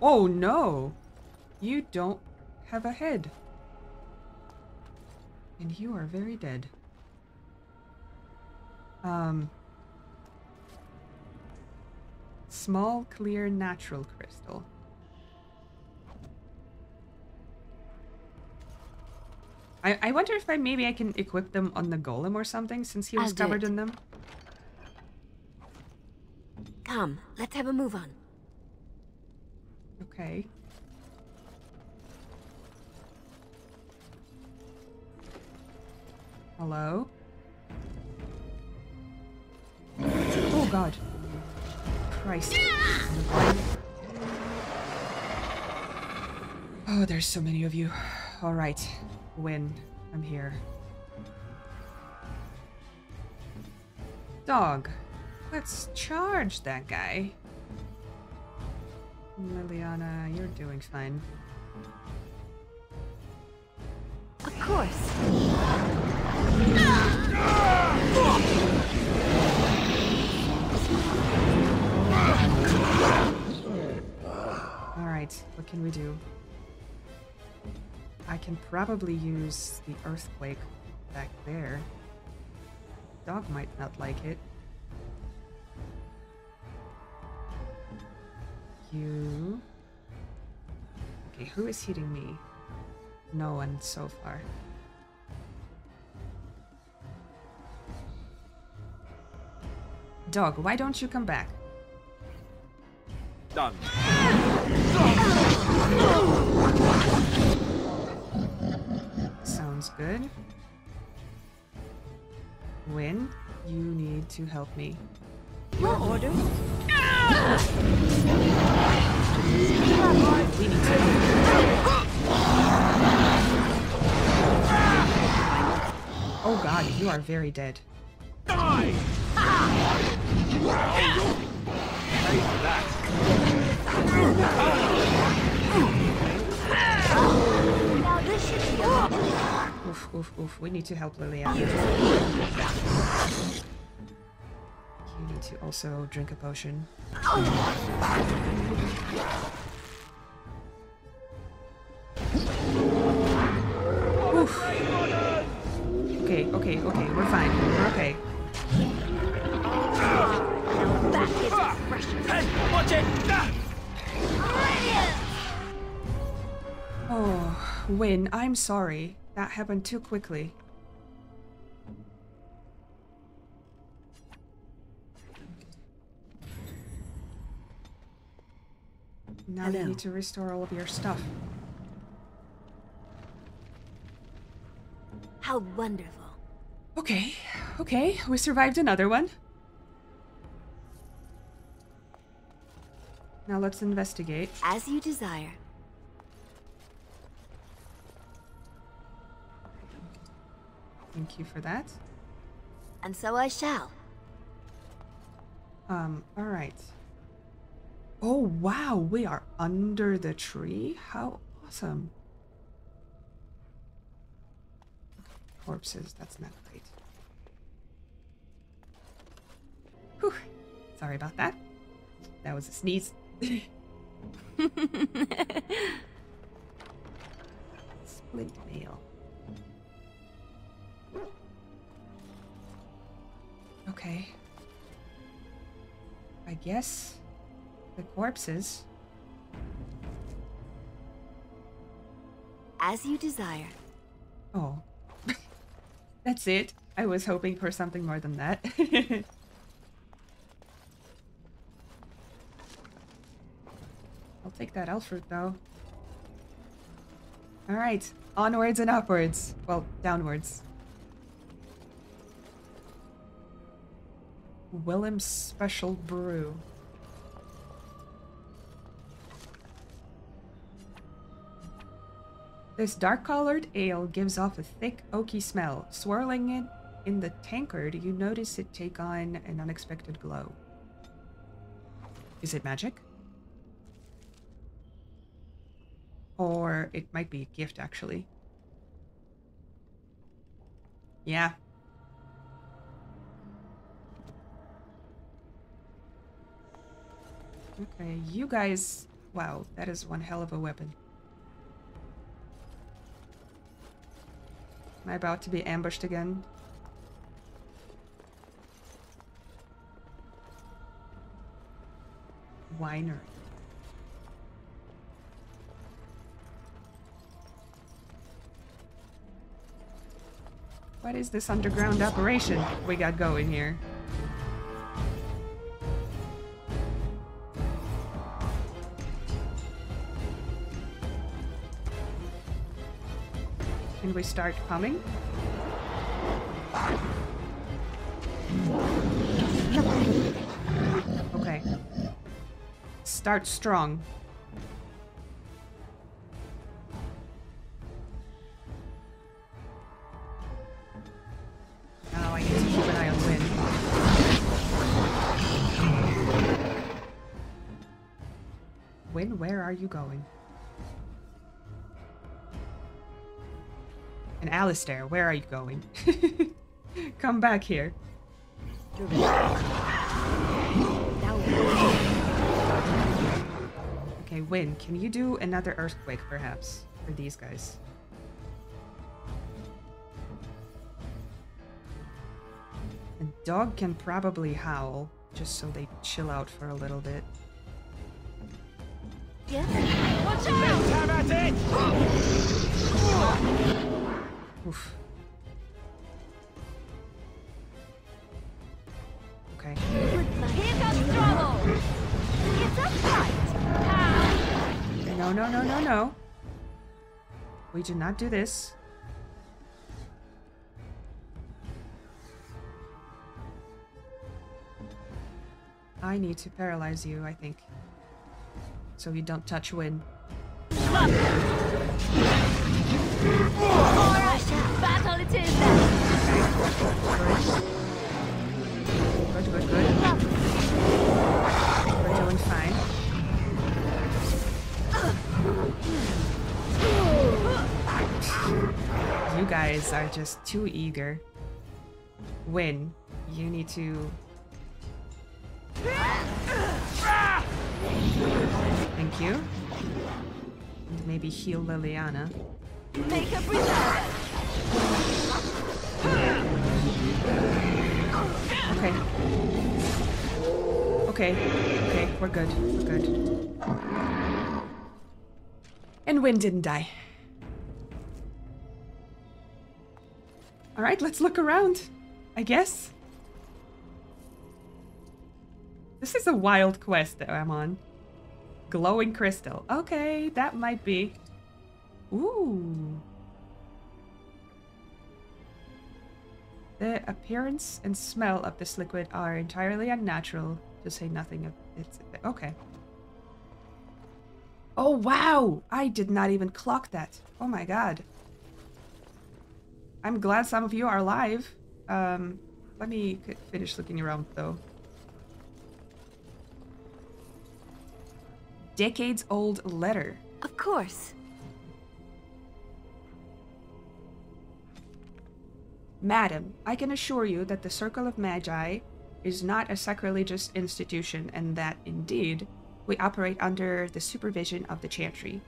Oh no! You don't have a head. And you are very dead. Small, clear, natural crystal. I wonder if maybe I can equip them on the golem or something, since he was covered in them. Come, let's have a move on. Okay. Hello? Oh god. Christ. Oh, there's so many of you. Alright. Wynne, I'm here. Dog. Let's charge that guy. Leliana, you're doing fine. Of course. Alright, what can we do? I can probably use the earthquake back there. Dog might not like it. You. Okay, who is hitting me? No one so far. Dog, why don't you come back? Done. Sounds good. Wynne, you need to help me. Your orders? We need to. Oh god, you are very dead. Die! Now this should be a... Oof, oof, oof. We need to help Leliana. You need to also drink a potion. Okay, okay, okay, we're fine. We're okay. Now that is refreshing. Hey, watch it! Oh, Wynne, I'm sorry. That happened too quickly. Now you need to restore all of your stuff. How wonderful. Okay, okay, we survived another one. Now let's investigate. As you desire. Thank you for that. And so I shall. Alright. Oh wow, we are under the tree? How awesome. Corpses, that's not great. Whew. Sorry about that. That was a sneeze. Splint mail. Okay. I guess the corpses. As you desire. Oh. That's it. I was hoping for something more than that. I'll take that elf fruit though. Alright, onwards and upwards. Well, downwards. Wilhelm's special brew. This dark-colored ale gives off a thick, oaky smell. Swirling it in the tankard, you notice it take on an unexpected glow. Is it magic? Or it might be a gift, actually. Yeah. Okay, you guys... Wow, that is one hell of a weapon. Am I about to be ambushed again? Whiner. What is this underground operation we got going here? Can we start coming? Okay. Start strong. Now I need to keep an eye on Wynne. Wynne, where are you going? And Alistair, where are you going? Come back here. Okay, Wynne, can you do another earthquake, perhaps, for these guys? A dog can probably howl, just so they chill out for a little bit. Yeah. Watch out! Let's have at it! Oof. Okay. Here comes trouble. It's a fight. No, no, no, no, no. We do not do this. I need to paralyze you, I think. So you don't touch Wynne. Battle it is then. Good, good, good. We're doing fine. You guys are just too eager. Wynne, you need to thank you. And maybe heal Leliana. Make a breather. Okay. Okay. Okay. We're good. We're good. And Wynne didn't die. Alright, let's look around, I guess. This is a wild quest that I'm on. Glowing crystal. Okay, that might be. Ooh. The appearance and smell of this liquid are entirely unnatural, to say nothing of its... Okay. Oh, wow! I did not even clock that. Oh my god. I'm glad some of you are alive. Let me finish looking around, though. Decades-old letter. Of course. Madam, I can assure you that the Circle of Magi is not a sacrilegious institution and that, indeed, we operate under the supervision of the Chantry.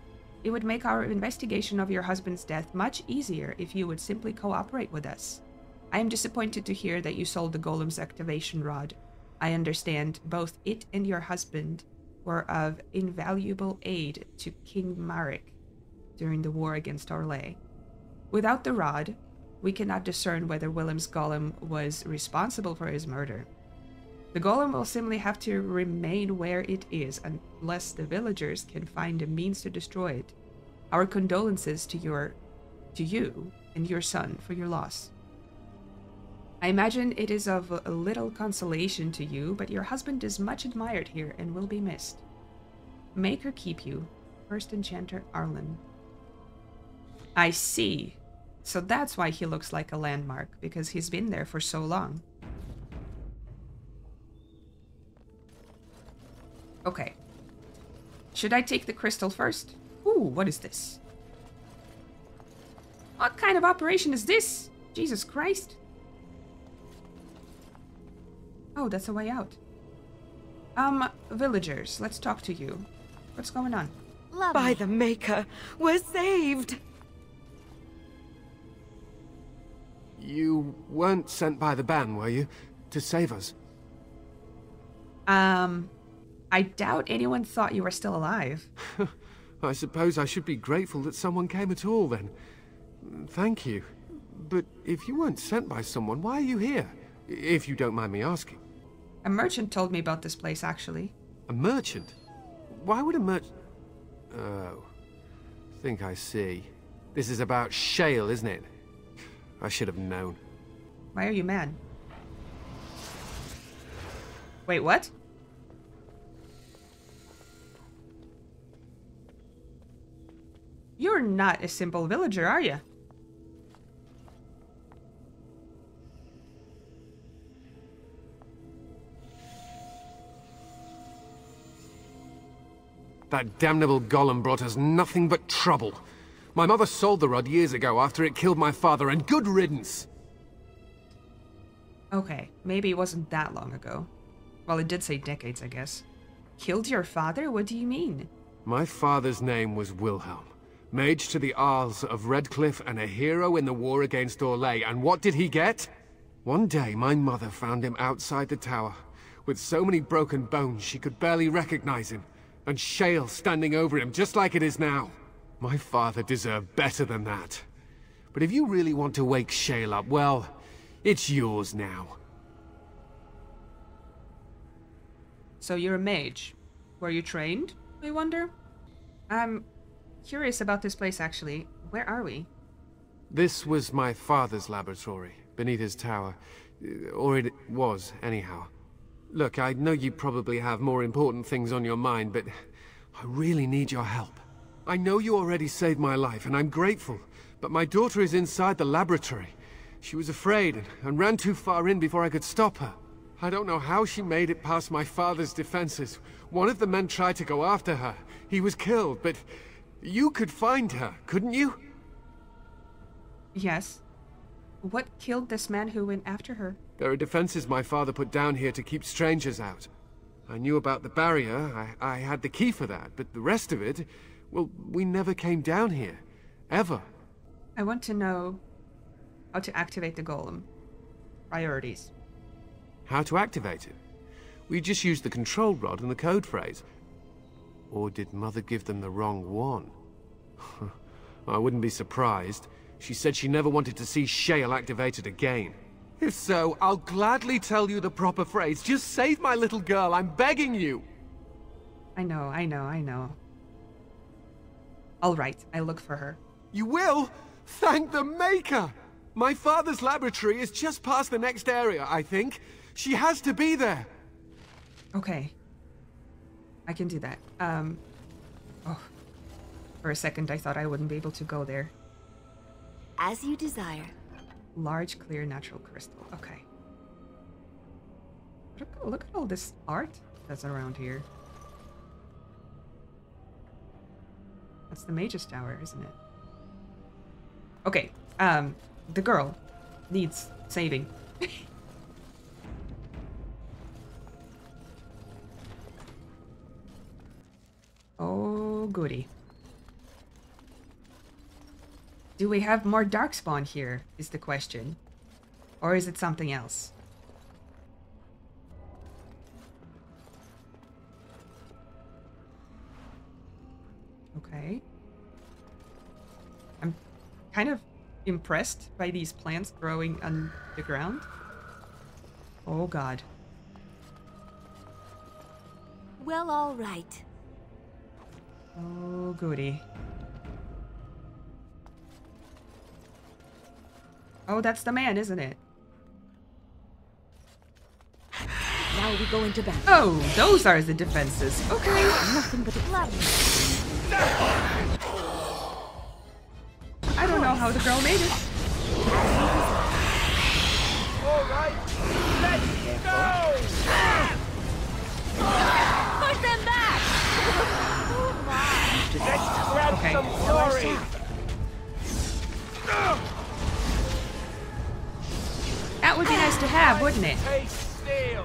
It would make our investigation of your husband's death much easier if you would simply cooperate with us. I am disappointed to hear that you sold the Golem's activation rod. I understand both it and your husband were of invaluable aid to King Marek during the war against Orlais. Without the rod, we cannot discern whether Wilhelm's golem was responsible for his murder. The golem will simply have to remain where it is unless the villagers can find a means to destroy it. Our condolences to you and your son for your loss. I imagine it is of a little consolation to you, but your husband is much admired here and will be missed. Make her keep you. First Enchanter Arlen. I see. So that's why he looks like a landmark, because he's been there for so long. Okay. Should I take the crystal first? Ooh, what is this? What kind of operation is this? Jesus Christ! Oh, that's a way out. Villagers, let's talk to you. What's going on? Love By me. The Maker, we're saved! You weren't sent by the Ban, were you? To save us? I doubt anyone thought you were still alive. I suppose I should be grateful that someone came at all, then. Thank you. But if you weren't sent by someone, why are you here? If you don't mind me asking. A merchant told me about this place, actually. A merchant? Why would a merchant... Oh. I think I see. This is about Shale, isn't it? I should have known. Why are you mad? Wait, what? You're not a simple villager, are you? That damnable golem brought us nothing but trouble. My mother sold the rod years ago after it killed my father, and good riddance! Okay, maybe it wasn't that long ago. Well, it did say decades, I guess. Killed your father? What do you mean? My father's name was Wilhelm. Mage to the Arls of Redcliffe and a hero in the war against Orlais. And what did he get? One day, my mother found him outside the tower, with so many broken bones she could barely recognize him, and Shale standing over him, just like it is now. My father deserved better than that. But if you really want to wake Shale up, well, it's yours now. So you're a mage. Were you trained, I wonder? I'm curious about this place, actually. Where are we? This was my father's laboratory, beneath his tower. Or it was, anyhow. Look, I know you probably have more important things on your mind, but I really need your help. I know you already saved my life, and I'm grateful, but my daughter is inside the laboratory. She was afraid and ran too far in before I could stop her. I don't know how she made it past my father's defenses. One of the men tried to go after her. He was killed, but you could find her, couldn't you? Yes. What killed this man who went after her? There are defenses my father put down here to keep strangers out. I knew about the barrier, I had the key for that, but the rest of it... Well, we never came down here. Ever. I want to know how to activate the golem. Priorities. How to activate it? We just used the control rod and the code phrase. Or did Mother give them the wrong one? I wouldn't be surprised. She said she never wanted to see Shale activated again. If so, I'll gladly tell you the proper phrase. Just save my little girl, I'm begging you! I know. All right, I look for her. You will? Thank the Maker! My father's laboratory is just past the next area, I think. She has to be there. Okay. I can do that. Oh. For a second, I thought I wouldn't be able to go there. As you desire. Large, clear, natural crystal. Okay. Look at all this art that's around here. That's the Mage's Tower, isn't it? Okay, the girl needs saving. Oh, goody. Do we have more Darkspawn here, is the question. Or is it something else? Okay. I'm kind of impressed by these plants growing on the ground. Oh god. Well, all right. Oh goody. Oh, that's the man, isn't it? Now we go into battle. Oh, those are the defenses. Okay. Nothing but blood. I don't know how the girl made it. Alright, let's go! Push them back! Oh my. Let's grab some glory! nice to have, wouldn't it?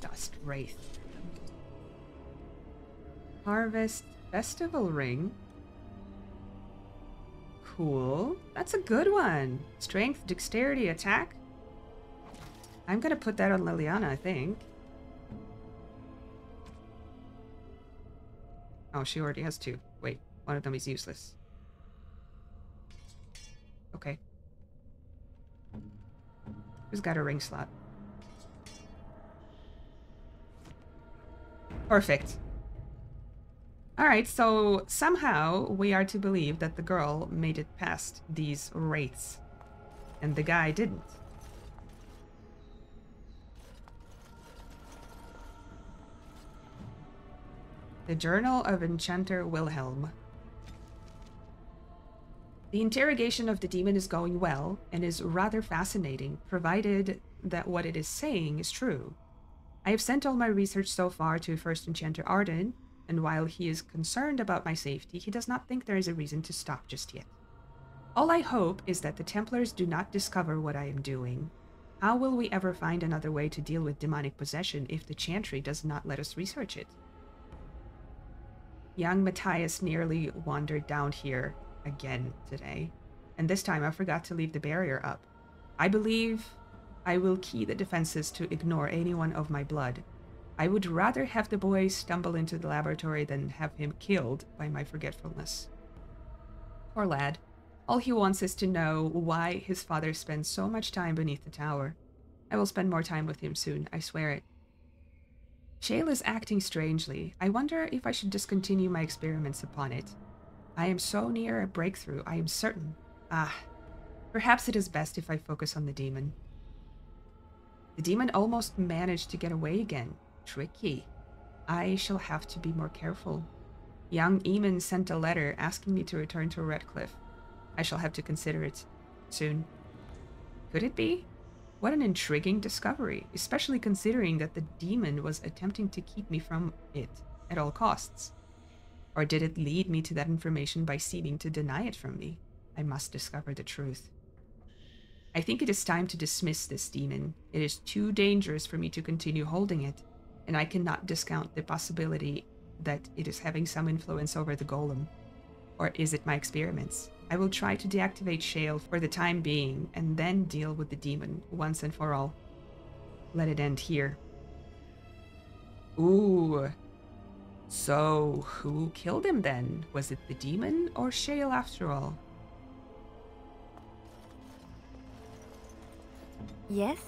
Dust Wraith. Harvest Festival Ring. Cool. That's a good one. Strength, dexterity, attack. I'm gonna put that on Leliana, I think. Oh, she already has two. Wait, one of them is useless. Okay. Who's got a ring slot? Perfect. Alright, so somehow we are to believe that the girl made it past these wraiths. And the guy didn't. The Journal of Enchanter Wilhelm. The interrogation of the demon is going well and is rather fascinating, provided that what it is saying is true. I have sent all my research so far to First Enchanter Arden, and while he is concerned about my safety, he does not think there is a reason to stop just yet. All I hope is that the Templars do not discover what I am doing. How will we ever find another way to deal with demonic possession if the Chantry does not let us research it? Young Matthias nearly wandered down here again today, and this time I forgot to leave the barrier up. I believe I will key the defenses to ignore anyone of my blood. I would rather have the boy stumble into the laboratory than have him killed by my forgetfulness. Poor lad. All he wants is to know why his father spends so much time beneath the tower. I will spend more time with him soon, I swear it. Shale is acting strangely. I wonder if I should discontinue my experiments upon it. I am so near a breakthrough, I am certain. Ah, perhaps it is best if I focus on the demon. The demon almost managed to get away again. Tricky. I shall have to be more careful. Young Eamon sent a letter asking me to return to Redcliffe. I shall have to consider it soon. Could it be? What an intriguing discovery, especially considering that the demon was attempting to keep me from it at all costs. Or did it lead me to that information by seeming to deny it from me? I must discover the truth. I think it is time to dismiss this demon. It is too dangerous for me to continue holding it, and I cannot discount the possibility that it is having some influence over the golem. Or is it my experiments? I will try to deactivate Shale for the time being and then deal with the demon once and for all. Let it end here. Ooh. So, who killed him then? Was it the demon or Shale after all? Yes?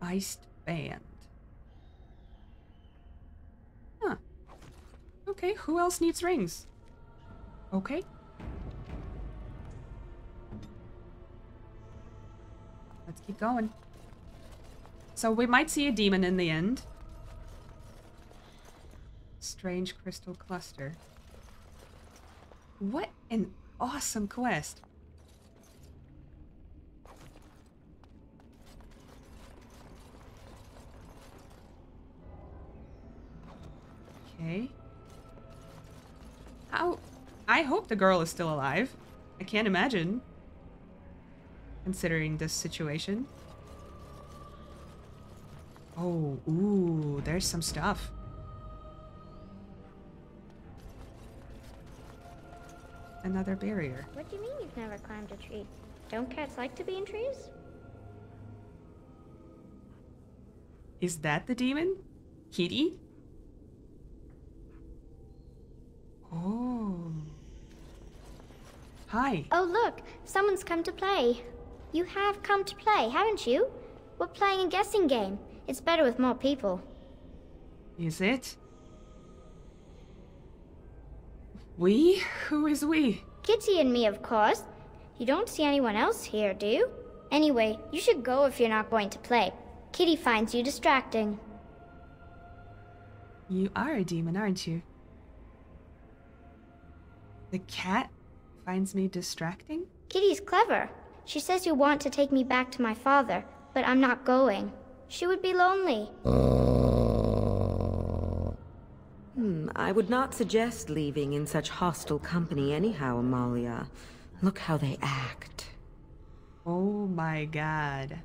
Iced Band. Okay, who else needs rings? Okay. Let's keep going. So we might see a demon in the end. Strange crystal cluster. What an awesome quest. Okay. How? I hope the girl is still alive. I can't imagine, considering this situation. Oh, ooh, there's some stuff. Another barrier. What do you mean you've never climbed a tree? Don't cats like to be in trees? Is that the demon? Kitty? Oh. Hi. Oh, look, someone's come to play. You have come to play, haven't you? We're playing a guessing game. It's better with more people. Is it? We? Who is we? Kitty and me, of course. You don't see anyone else here, do you? Anyway, you should go if you're not going to play. Kitty finds you distracting. You are a demon, aren't you? The cat finds me distracting? Kitty's clever. She says you want to take me back to my father, but I'm not going. She would be lonely. I would not suggest leaving in such hostile company anyhow, Amalia. Look how they act. Oh my god.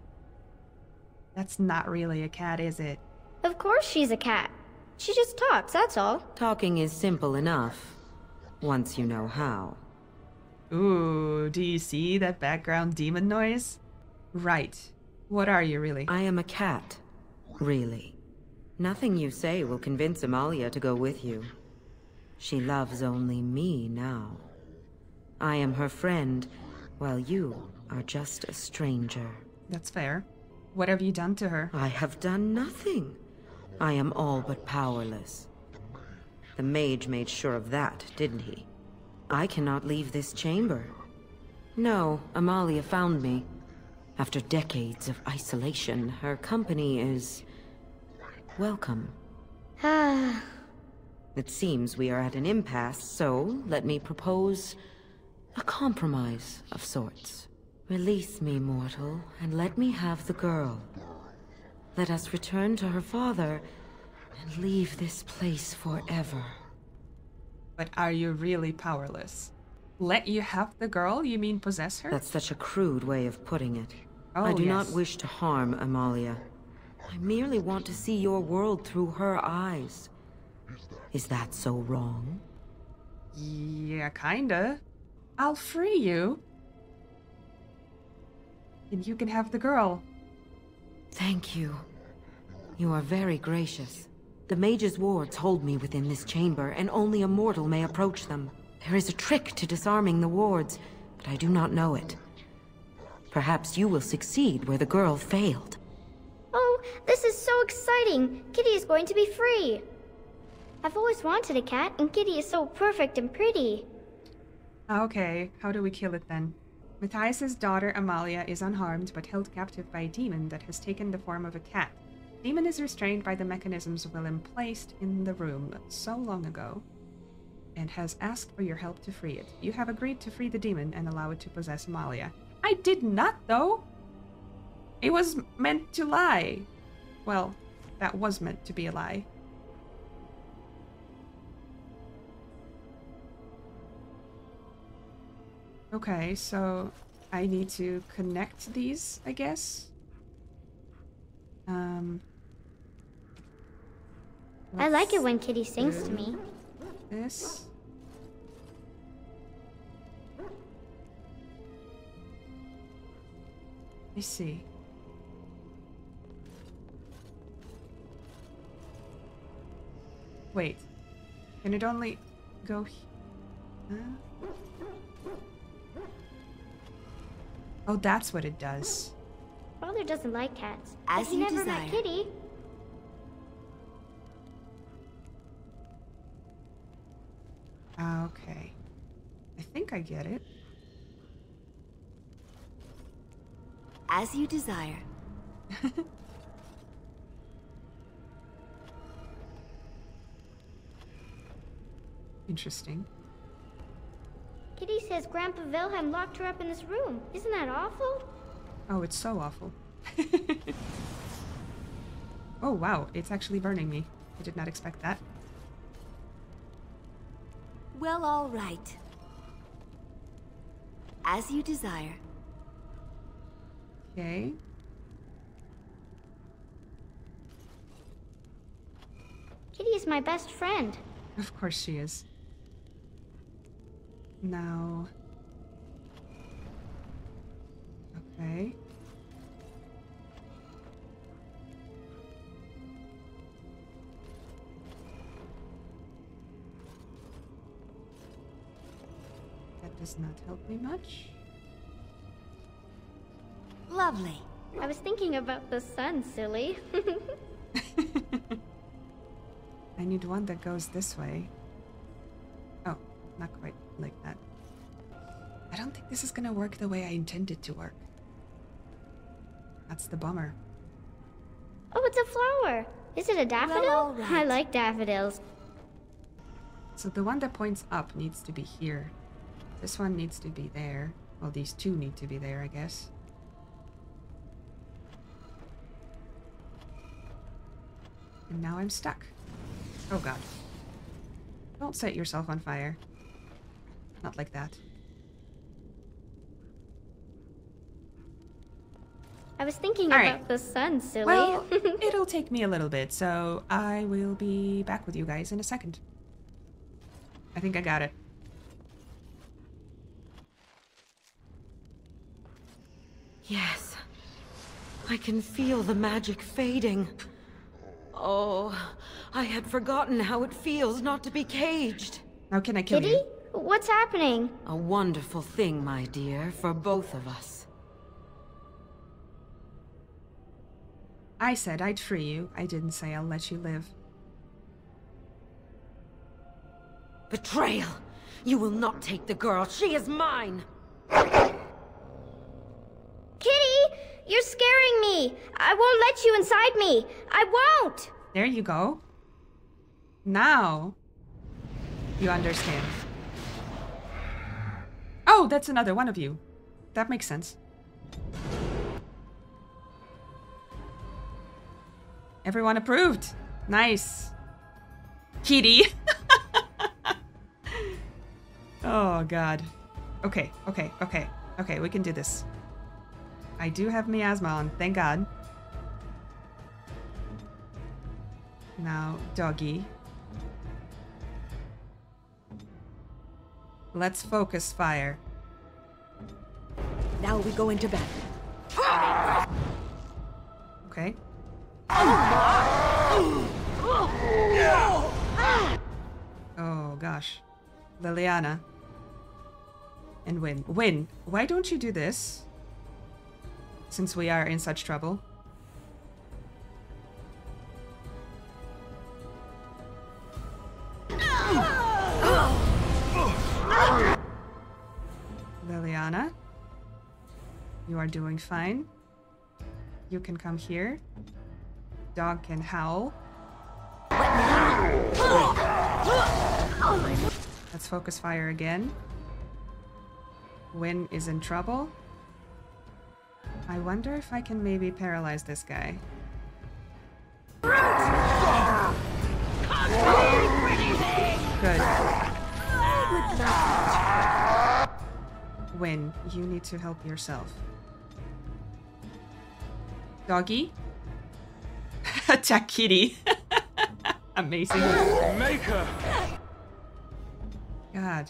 That's not really a cat, is it? Of course she's a cat. She just talks, that's all. Talking is simple enough, once you know how. Ooh, do you see that background demon noise? Right. What are you, really? I am a cat, really. Nothing you say will convince Amalia to go with you. She loves only me now. I am her friend, while you are just a stranger. That's fair. What have you done to her? I have done nothing. I am all but powerless. The mage made sure of that, didn't he? I cannot leave this chamber. No, Amalia found me. After decades of isolation, her company is welcome. Ah. It seems we are at an impasse, so let me propose a compromise of sorts. Release me, mortal, and let me have the girl. Let us return to her father and leave this place forever. But are you really powerless? Let you have the girl? You mean possess her? That's such a crude way of putting it. Oh, I do not wish to harm Amalia. I merely want to see your world through her eyes. Is that so wrong? Yeah, kinda. I'll free you. And you can have the girl. Thank you. You are very gracious. The mage's wards hold me within this chamber, and only a mortal may approach them. There is a trick to disarming the wards, but I do not know it. Perhaps you will succeed where the girl failed. Oh, this is so exciting! Kitty is going to be free! I've always wanted a cat, and Kitty is so perfect and pretty. Okay, how do we kill it then? Matthias's daughter Amalia is unharmed but held captive by a demon that has taken the form of a cat. The demon is restrained by the mechanisms Wilhelm placed in the room so long ago and has asked for your help to free it. You have agreed to free the demon and allow it to possess Amalia. I did not, though! It was meant to lie. Well, that was meant to be a lie. Okay, so I need to connect these, I guess. I like it when Kitty sings to me. This. Let me see. Wait. Can it only go here? Oh, that's what it does. Father doesn't like cats. As he never met Kitty. Okay. I think I get it. As you desire. Interesting. Kitty says Grandpa Wilhelm locked her up in this room. Isn't that awful? Oh, it's so awful. Oh, wow. It's actually burning me. I did not expect that. Well, all right. As you desire. Okay. Kitty is my best friend. Of course she is. Now, okay. That does not help me much. Lovely. I was thinking about the sun, silly. I need one that goes this way. Oh, not quite. Like that. I don't think this is gonna work the way I intended to work. That's the bummer. Oh, it's a flower! Is it a daffodil? Well, right. I like daffodils. So the one that points up needs to be here. This one needs to be there. Well, these two need to be there, I guess. And now I'm stuck. Oh god. Don't set yourself on fire. Not like that. I was thinking about the sun, silly. Well, it'll take me a little bit, so I will be back with you guys in a second. I think I got it. Yes. I can feel the magic fading. Oh, I had forgotten how it feels not to be caged. How can I kill you? Kitty? What's happening? A wonderful thing, my dear, for both of us. I said I'd free you. I didn't say I'll let you live. Betrayal! You will not take the girl. She is mine! Kitty! You're scaring me! I won't let you inside me! I won't! There you go. Now you understand. Oh, that's another one of you. That makes sense. Everyone approved. Nice. Kitty. Oh, God. Okay, okay, okay. Okay, we can do this. I do have miasma on, thank God. Now, doggy. Let's focus fire. Now we go into battle. Okay. Oh gosh. Leliana. And Wynne. Wynne, why don't you do this? Since we are in such trouble. Leliana. You are doing fine. You can come here. Dog can howl. Let's focus fire again. Wynne is in trouble. I wonder if I can maybe paralyze this guy. Good. Wynne, you need to help yourself. Doggy? Attack Kitty. Amazing. Make her. God.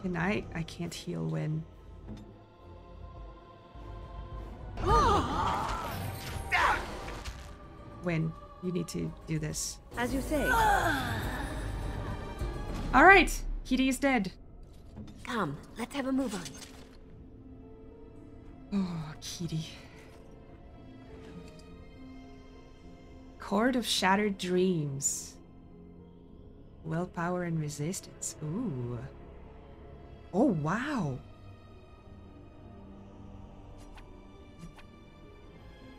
Can I can't heal Wynne. Wynne, you need to do this. As you say. Alright, Kitty is dead. Come, let's have a move on. Oh, Kitty. Cord of Shattered Dreams. Willpower and resistance. Ooh. Oh, wow.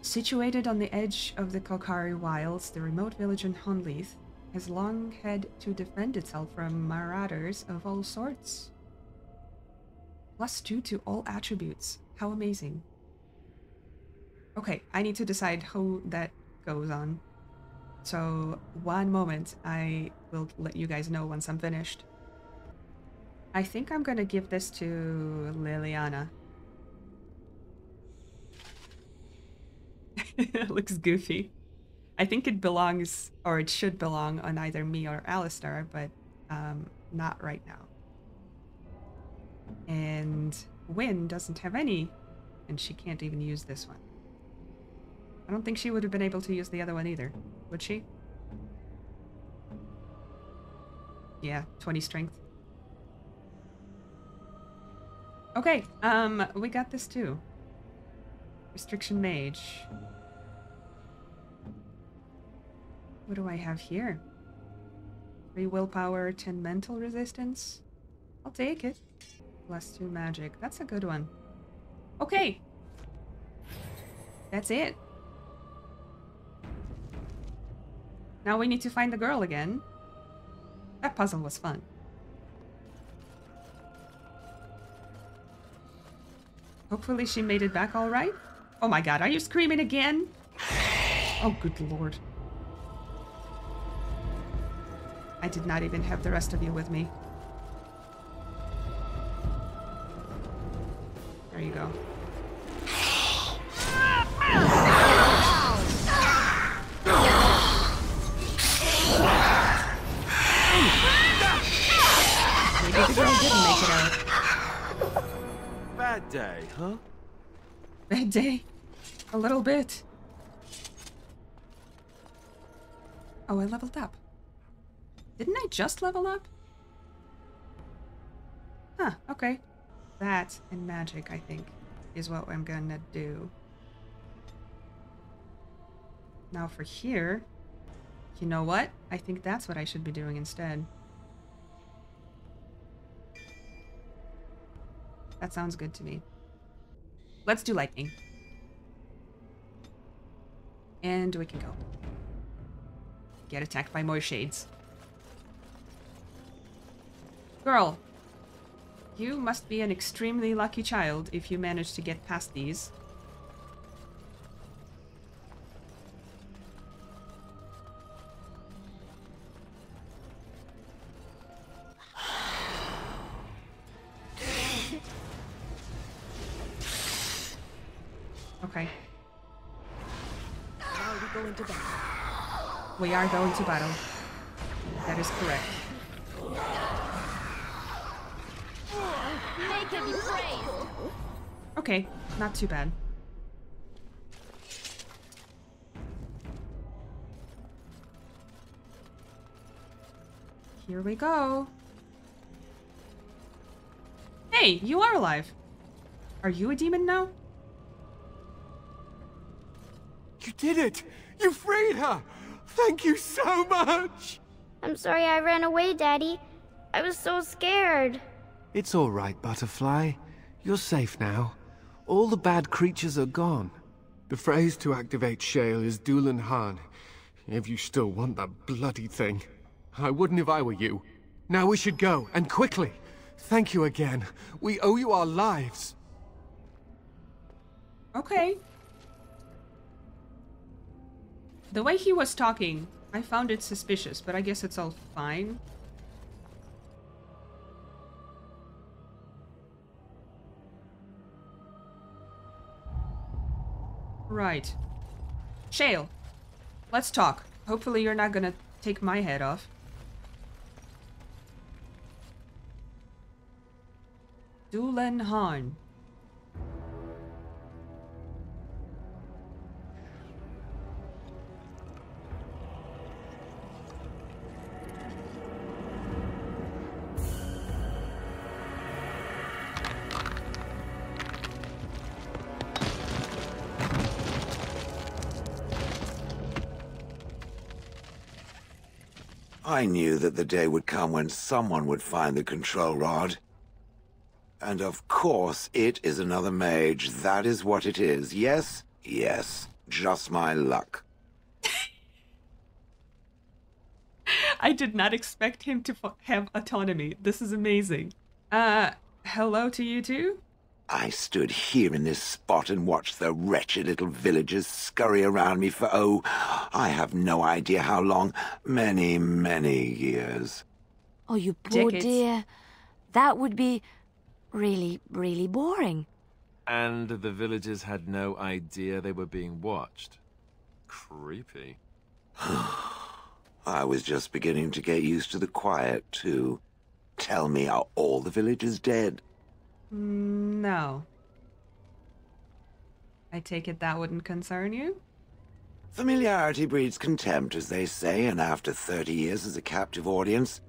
Situated on the edge of the Korcari Wilds, the remote village in Honnleath has long had to defend itself from marauders of all sorts. +2 to all attributes. How amazing. Okay, I need to decide how that goes on. So, one moment, I will let you guys know once I'm finished. I think I'm gonna give this to Leliana. It looks goofy. I think it belongs, or it should belong, on either me or Alistair, but not right now. And Wynne doesn't have any, and she can't even use this one. I don't think she would have been able to use the other one either, would she? Yeah, 20 strength. Okay, we got this too. Restriction Mage. What do I have here? 3 willpower, 10 mental resistance. I'll take it. +2 magic. That's a good one. Okay. That's it. Now we need to find the girl again. That puzzle was fun. Hopefully she made it back all right. Oh my God, are you screaming again? Oh, good Lord. I did not even have the rest of you with me. There you go. Maybe the girl didn't make it out. Bad day, huh? Bad day? A little bit. Oh, I leveled up. Didn't I just level up? Huh, okay. That and magic, I think, is what I'm gonna do. Now for here, you know what? I think that's what I should be doing instead. That sounds good to me. Let's do lightning. And we can go. Get attacked by more shades. Girl, you must be an extremely lucky child if you manage to get past these. Okay. Now we go into battle. We are going to battle. That is correct. Okay, not too bad. Here we go. Hey, you are alive. Are you a demon now? You did it! You freed her! Thank you so much! I'm sorry I ran away, Daddy. I was so scared. It's all right, Butterfly. You're safe now. All the bad creatures are gone. The phrase to activate Shale is Dulan Han. If you still want that bloody thing. I wouldn't if I were you. Now we should go, and quickly. Thank you again. We owe you our lives. Okay. The way he was talking, I found it suspicious, but I guess it's all fine. Right. Shale, let's talk. Hopefully you're not gonna take my head off. Dulan Han. I knew that the day would come when someone would find the control rod. And of course, it is another mage. That is what it is. Yes, yes. Just my luck. I did not expect him to have autonomy. This is amazing. Hello to you too? I stood here in this spot and watched the wretched little villagers scurry around me for, oh, I have no idea how long. Many, many years. Oh, you poor dear. That would be really, really boring. And the villagers had no idea they were being watched. Creepy. I was just beginning to get used to the quiet, too. Tell me, are all the villagers dead? No. I take it that wouldn't concern you? Familiarity breeds contempt, as they say, and after 30 years as a captive audience,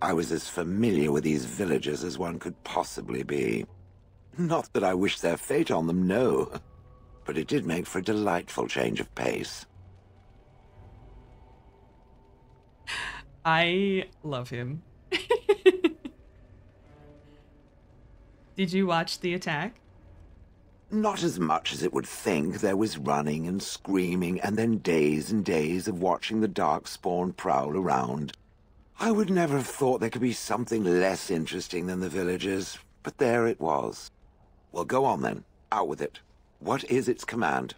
I was as familiar with these villagers as one could possibly be. Not that I wish their fate on them, no. But it did make for a delightful change of pace. I love him. Did you watch the attack? Not as much as it would think. There was running and screaming, and then days and days of watching the Darkspawn prowl around. I would never have thought there could be something less interesting than the villagers, but there it was. Well, go on then. Out with it. What is its command?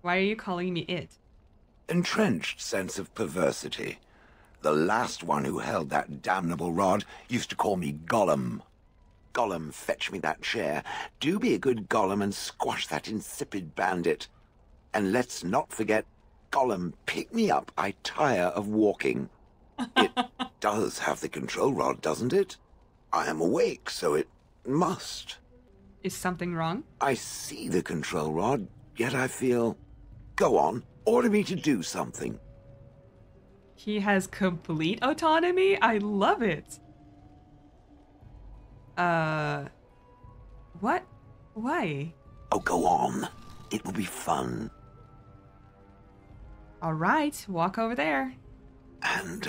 Why are you calling me it? entrenched sense of perversity. The last one who held that damnable rod used to call me Gollum. Gollum, fetch me that chair. Do be a good Gollum and squash that insipid bandit. And let's not forget, Gollum, pick me up. I tire of walking. It does have the control rod, doesn't it? I am awake, so it must. Is something wrong? I see the control rod, yet I feel... Go on, order me to do something. He has complete autonomy? I love it. What? Why? Oh, go on. It will be fun. All right, walk over there. And,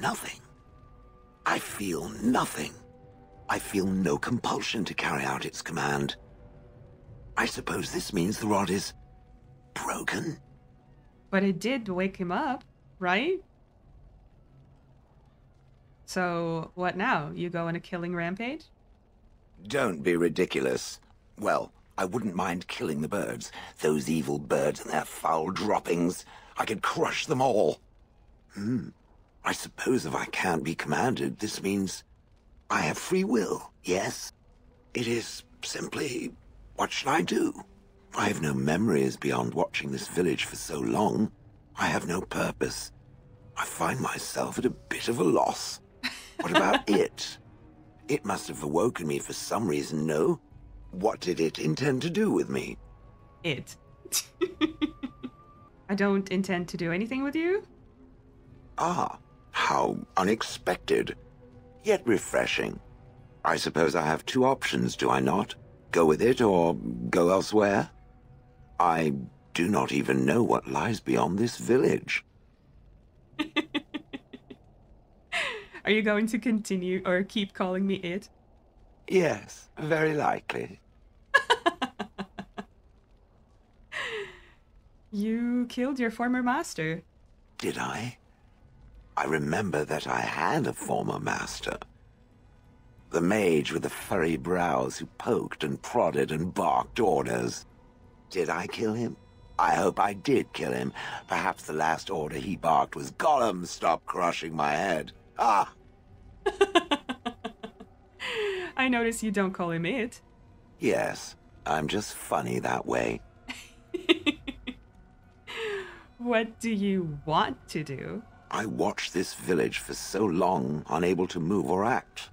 nothing. I feel nothing. I feel no compulsion to carry out its command. I suppose this means the rod is... broken? But it did wake him up, right? So, what now? You go on a killing rampage? Don't be ridiculous. Well, I wouldn't mind killing the birds. Those evil birds and their foul droppings. I could crush them all. I suppose if I can't be commanded, this means I have free will, yes? It is simply, what should I do? I have no memories beyond watching this village for so long. I have no purpose. I find myself at a bit of a loss. What about it? It must have awoken me for some reason, no? What did it intend to do with me? It. I don't intend to do anything with you. Ah, how unexpected, yet refreshing. I suppose I have two options, do I not? Go with it or go elsewhere? I do not even know what lies beyond this village. Are you going to continue or keep calling me it? Yes, very likely. You killed your former master. Did I? I remember that I had a former master. The mage with the furry brows who poked and prodded and barked orders. Did I kill him? I hope I did kill him. Perhaps the last order he barked was, Gollum, stop crushing my head. Ah! I notice you don't call him it. Yes, I'm just funny that way. What do you want to do? I watched this village for so long, unable to move or act.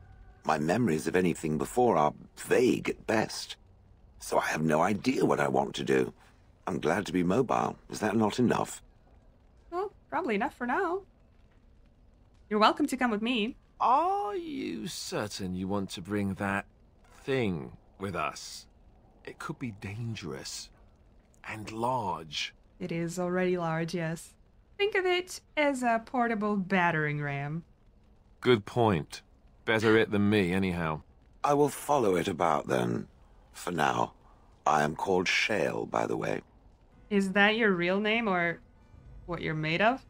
My memories of anything before are vague at best. So I have no idea what I want to do. I'm glad to be mobile. Is that not enough? Well, probably enough for now. You're welcome to come with me. Are you certain you want to bring that thing with us? It could be dangerous and large. It is already large, yes. Think of it as a portable battering ram. Good point. Better it than me, anyhow. I will follow it about, then. For now. I am called Shale, by the way. Is that your real name, or what you're made of?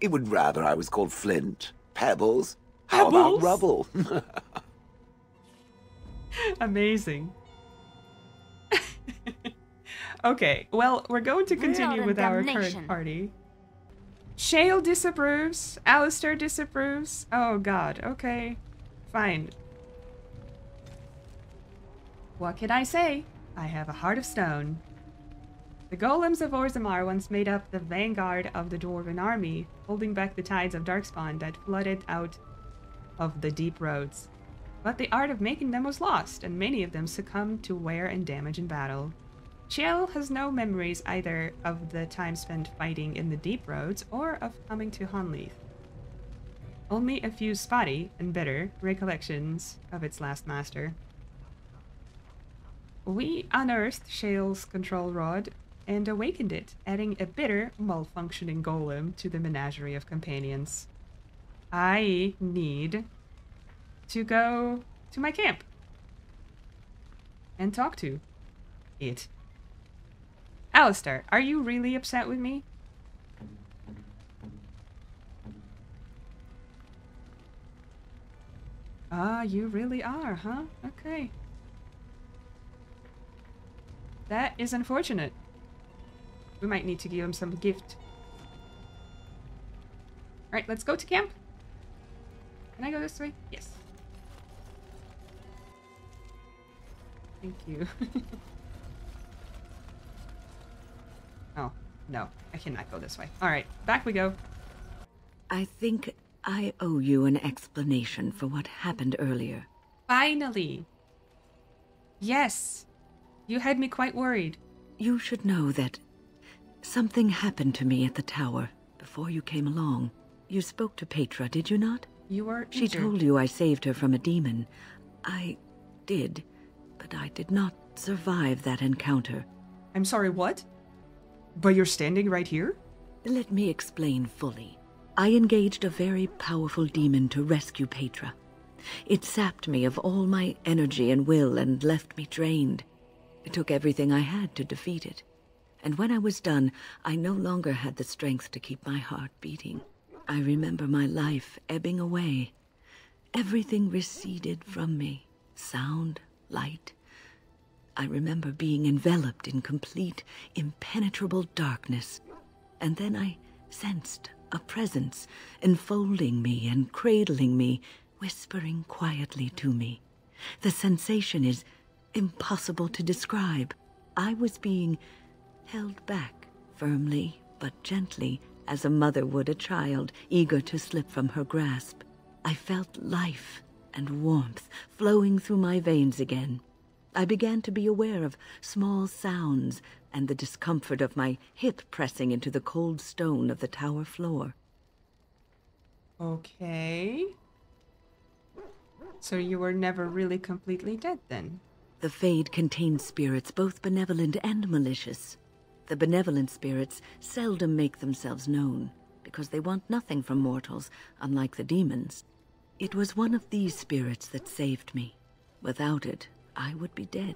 It would rather I was called Flint. Pebbles. How about rubble? Amazing. Okay, well, we're going to continue with our current party. Shale disapproves. Alistair disapproves. Oh, God. Okay. Fine. What can I say? I have a heart of stone. The golems of Orzammar once made up the vanguard of the Dwarven army, holding back the tides of Darkspawn that flooded out of the deep roads. But the art of making them was lost, and many of them succumbed to wear and damage in battle. Shale has no memories either of the time spent fighting in the deep roads or of coming to Honnleath. Only a few spotty and bitter recollections of its last master. We unearthed Shale's control rod and awakened it, adding a bitter, malfunctioning golem to the menagerie of companions. I need to go to my camp and talk to it. Alistair, are you really upset with me? Ah, you really are, huh? Okay. That is unfortunate. We might need to give him some gift. Alright, let's go to camp. Can I go this way? Yes. Thank you. Oh, no. I cannot go this way. Alright, back we go. I think I owe you an explanation for what happened earlier. Finally! Yes! You had me quite worried. You should know that something happened to me at the tower before you came along. You spoke to Petra, did you not? You were injured. She told you I saved her from a demon. I did, but I did not survive that encounter. I'm sorry, what? But you're standing right here? Let me explain fully. I engaged a very powerful demon to rescue Petra. It sapped me of all my energy and will and left me drained. It took everything I had to defeat it. And when I was done, I no longer had the strength to keep my heart beating. I remember my life ebbing away. Everything receded from me. Sound, light. I remember being enveloped in complete, impenetrable darkness. And then I sensed a presence enfolding me and cradling me, whispering quietly to me. The sensation is impossible to describe. I was being held back, firmly but gently, as a mother would a child eager to slip from her grasp. I felt life and warmth flowing through my veins again. I began to be aware of small sounds and the discomfort of my hip pressing into the cold stone of the tower floor. Okay. So you were never really completely dead then? The Fade contains spirits both benevolent and malicious. The benevolent spirits seldom make themselves known, because they want nothing from mortals, unlike the demons. It was one of these spirits that saved me. Without it, I would be dead.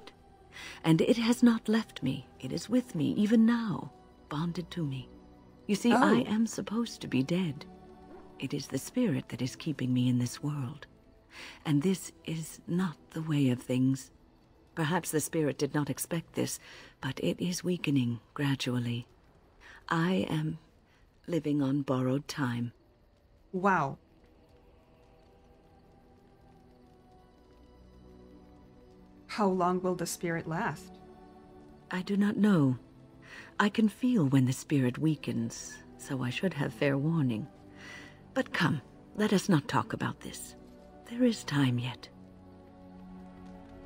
And it has not left me. It is with me, even now, bonded to me. You see, I am supposed to be dead. It is the spirit that is keeping me in this world. And this is not the way of things. Perhaps the spirit did not expect this, but it is weakening gradually. I am living on borrowed time. Wow. How long will the spirit last? I do not know. I can feel when the spirit weakens, so I should have fair warning. But come, let us not talk about this. There is time yet.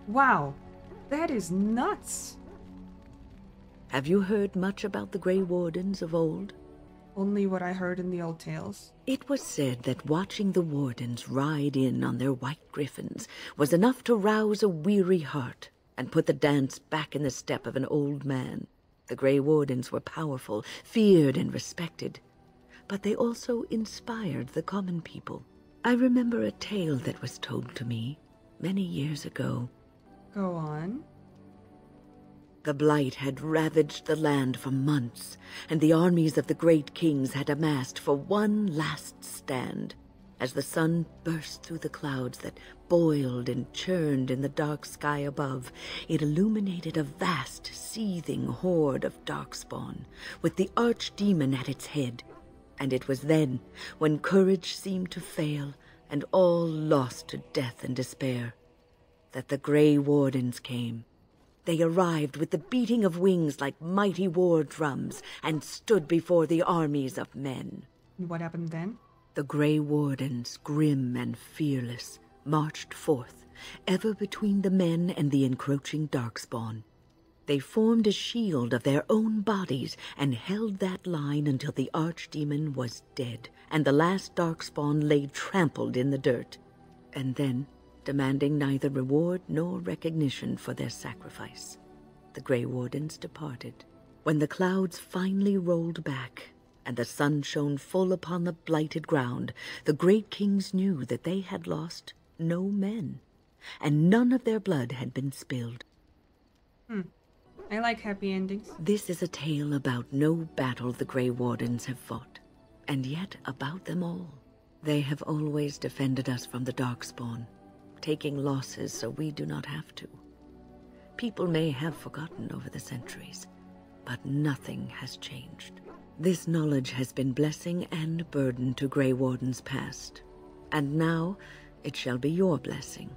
Wow. That is nuts! Have you heard much about the Grey Wardens of old? Only what I heard in the old tales. It was said that watching the Wardens ride in on their white griffins was enough to rouse a weary heart and put the dance back in the step of an old man. The Grey Wardens were powerful, feared and respected, but they also inspired the common people. I remember a tale that was told to me many years ago. Go on. The Blight had ravaged the land for months, and the armies of the great kings had amassed for one last stand. As the sun burst through the clouds that boiled and churned in the dark sky above, it illuminated a vast, seething horde of Darkspawn, with the Archdemon at its head. And it was then, when courage seemed to fail, and all lost to death and despair, that the Grey Wardens came. They arrived with the beating of wings like mighty war drums and stood before the armies of men. What happened then? The Grey Wardens, grim and fearless, marched forth, ever between the men and the encroaching Darkspawn. They formed a shield of their own bodies and held that line until the Archdemon was dead and the last Darkspawn lay trampled in the dirt. And then, demanding neither reward nor recognition for their sacrifice, the Grey Wardens departed. When the clouds finally rolled back, and the sun shone full upon the blighted ground, the great kings knew that they had lost no men, and none of their blood had been spilled. I like happy endings. This is a tale about no battle the Grey Wardens have fought, and yet about them all. They have always defended us from the Darkspawn, taking losses so we do not have to. People may have forgotten over the centuries, but nothing has changed. This knowledge has been blessing and burden to Grey Warden's past, and now it shall be your blessing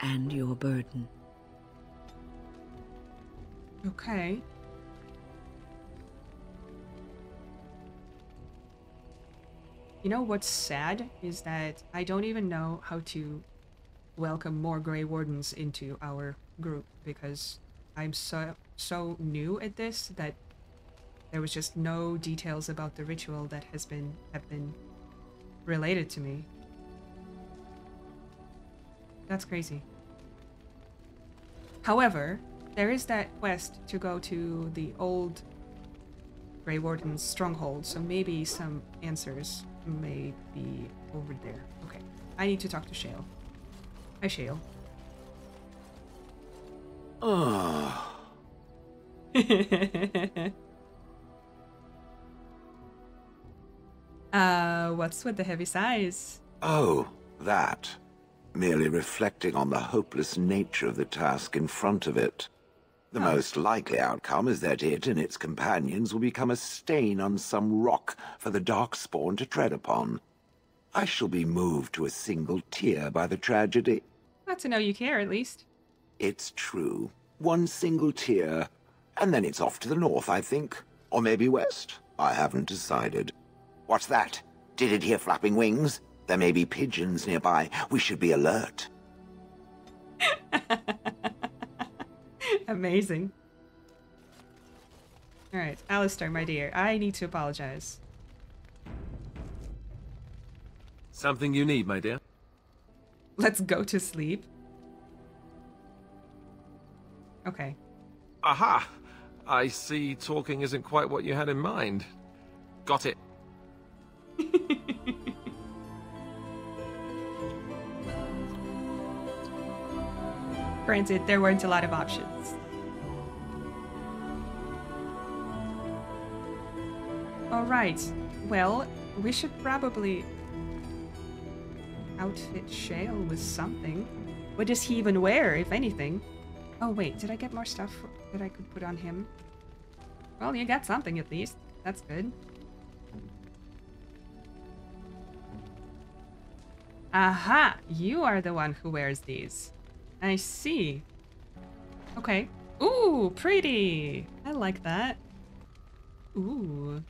and your burden. Okay. You know what's sad is that I don't even know how to welcome more Grey Wardens into our group, because I'm so new at this that there was just no details about the ritual that have been related to me. That's crazy. However, there is that quest to go to the old Grey Warden's stronghold, so maybe some answers may be over there. Okay, I need to talk to Shale. Hi, Shale. Oh. What's with the heavy sighs? Oh, that. Merely reflecting on the hopeless nature of the task in front of it. The most likely outcome is that it and its companions will become a stain on some rock for the Darkspawn to tread upon. I shall be moved to a single tear by the tragedy. Glad to know you care, at least. It's true. One single tear, and then it's off to the north, I think. Or maybe west. I haven't decided. What's that? Did it hear flapping wings? There may be pigeons nearby. We should be alert. Amazing. Alright, Alistair, my dear, I need to apologize. Something you need, my dear? Let's go to sleep. Okay. Aha! I see talking isn't quite what you had in mind. Got it. Granted, there weren't a lot of options. Alright, well, we should probably outfit Shale with something. What does he even wear, if anything? Oh wait, did I get more stuff that I could put on him? Well, you got something at least. That's good. Aha! You are the one who wears these. I see. Okay. Ooh, pretty! I like that. Ooh.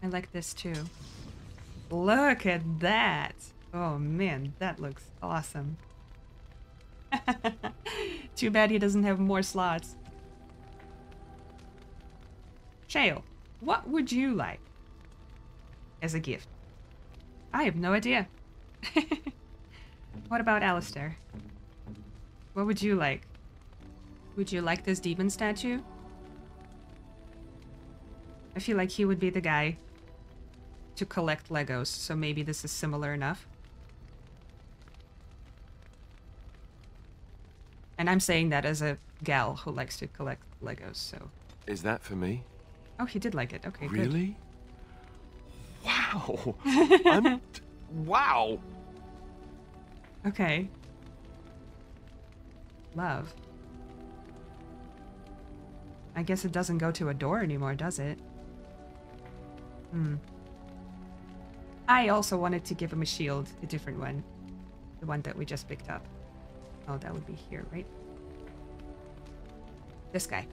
I like this too. Look at that! Oh man, that looks awesome. Too bad he doesn't have more slots. Shale, what would you like as a gift? I have no idea. What about Alistair? What would you like? Would you like this demon statue? I feel like he would be the guy to collect Legos, so maybe this is similar enough. And I'm saying that as a gal who likes to collect Legos, so... Is that for me? Oh, he did like it. Okay, really? Good. Really? Wow! Wow! Okay. Love. I guess it doesn't go to a door anymore, does it? Hmm. I also wanted to give him a shield, a different one. The one that we just picked up. Oh, that would be here, right? This guy.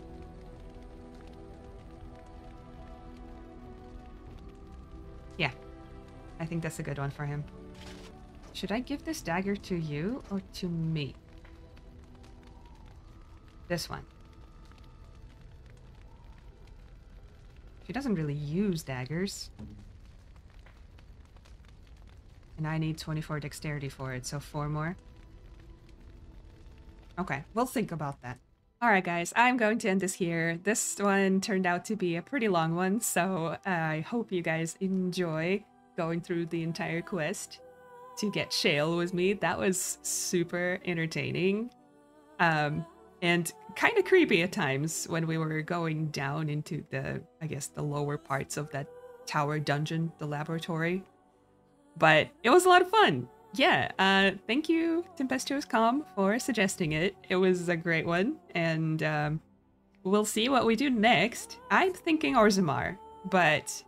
Yeah. I think that's a good one for him. Should I give this dagger to you or to me? This one. She doesn't really use daggers. And I need 24 dexterity for it, so 4 more. Okay, we'll think about that. Alright guys, I'm going to end this here. This one turned out to be a pretty long one, so I hope you guys enjoy going through the entire quest to get Shale with me. That was super entertaining. And kind of creepy at times when we were going down into the, I guess, the lower parts of that tower dungeon, the laboratory. But it was a lot of fun. Yeah, thank you, Tempestuous Calm, for suggesting it. It was a great one, and We'll see what we do next. I'm thinking Orzammar, but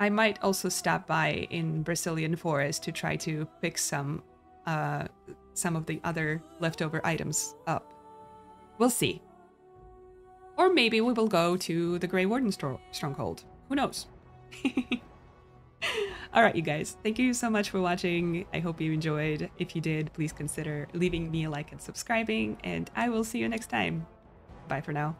I might also stop by in Brazilian Forest to try to pick some of the other leftover items up. We'll see. Or maybe we will go to the Grey Warden Stronghold. Who knows? Alright, you guys. Thank you so much for watching. I hope you enjoyed. If you did, please consider leaving me a like and subscribing, and I will see you next time. Bye for now.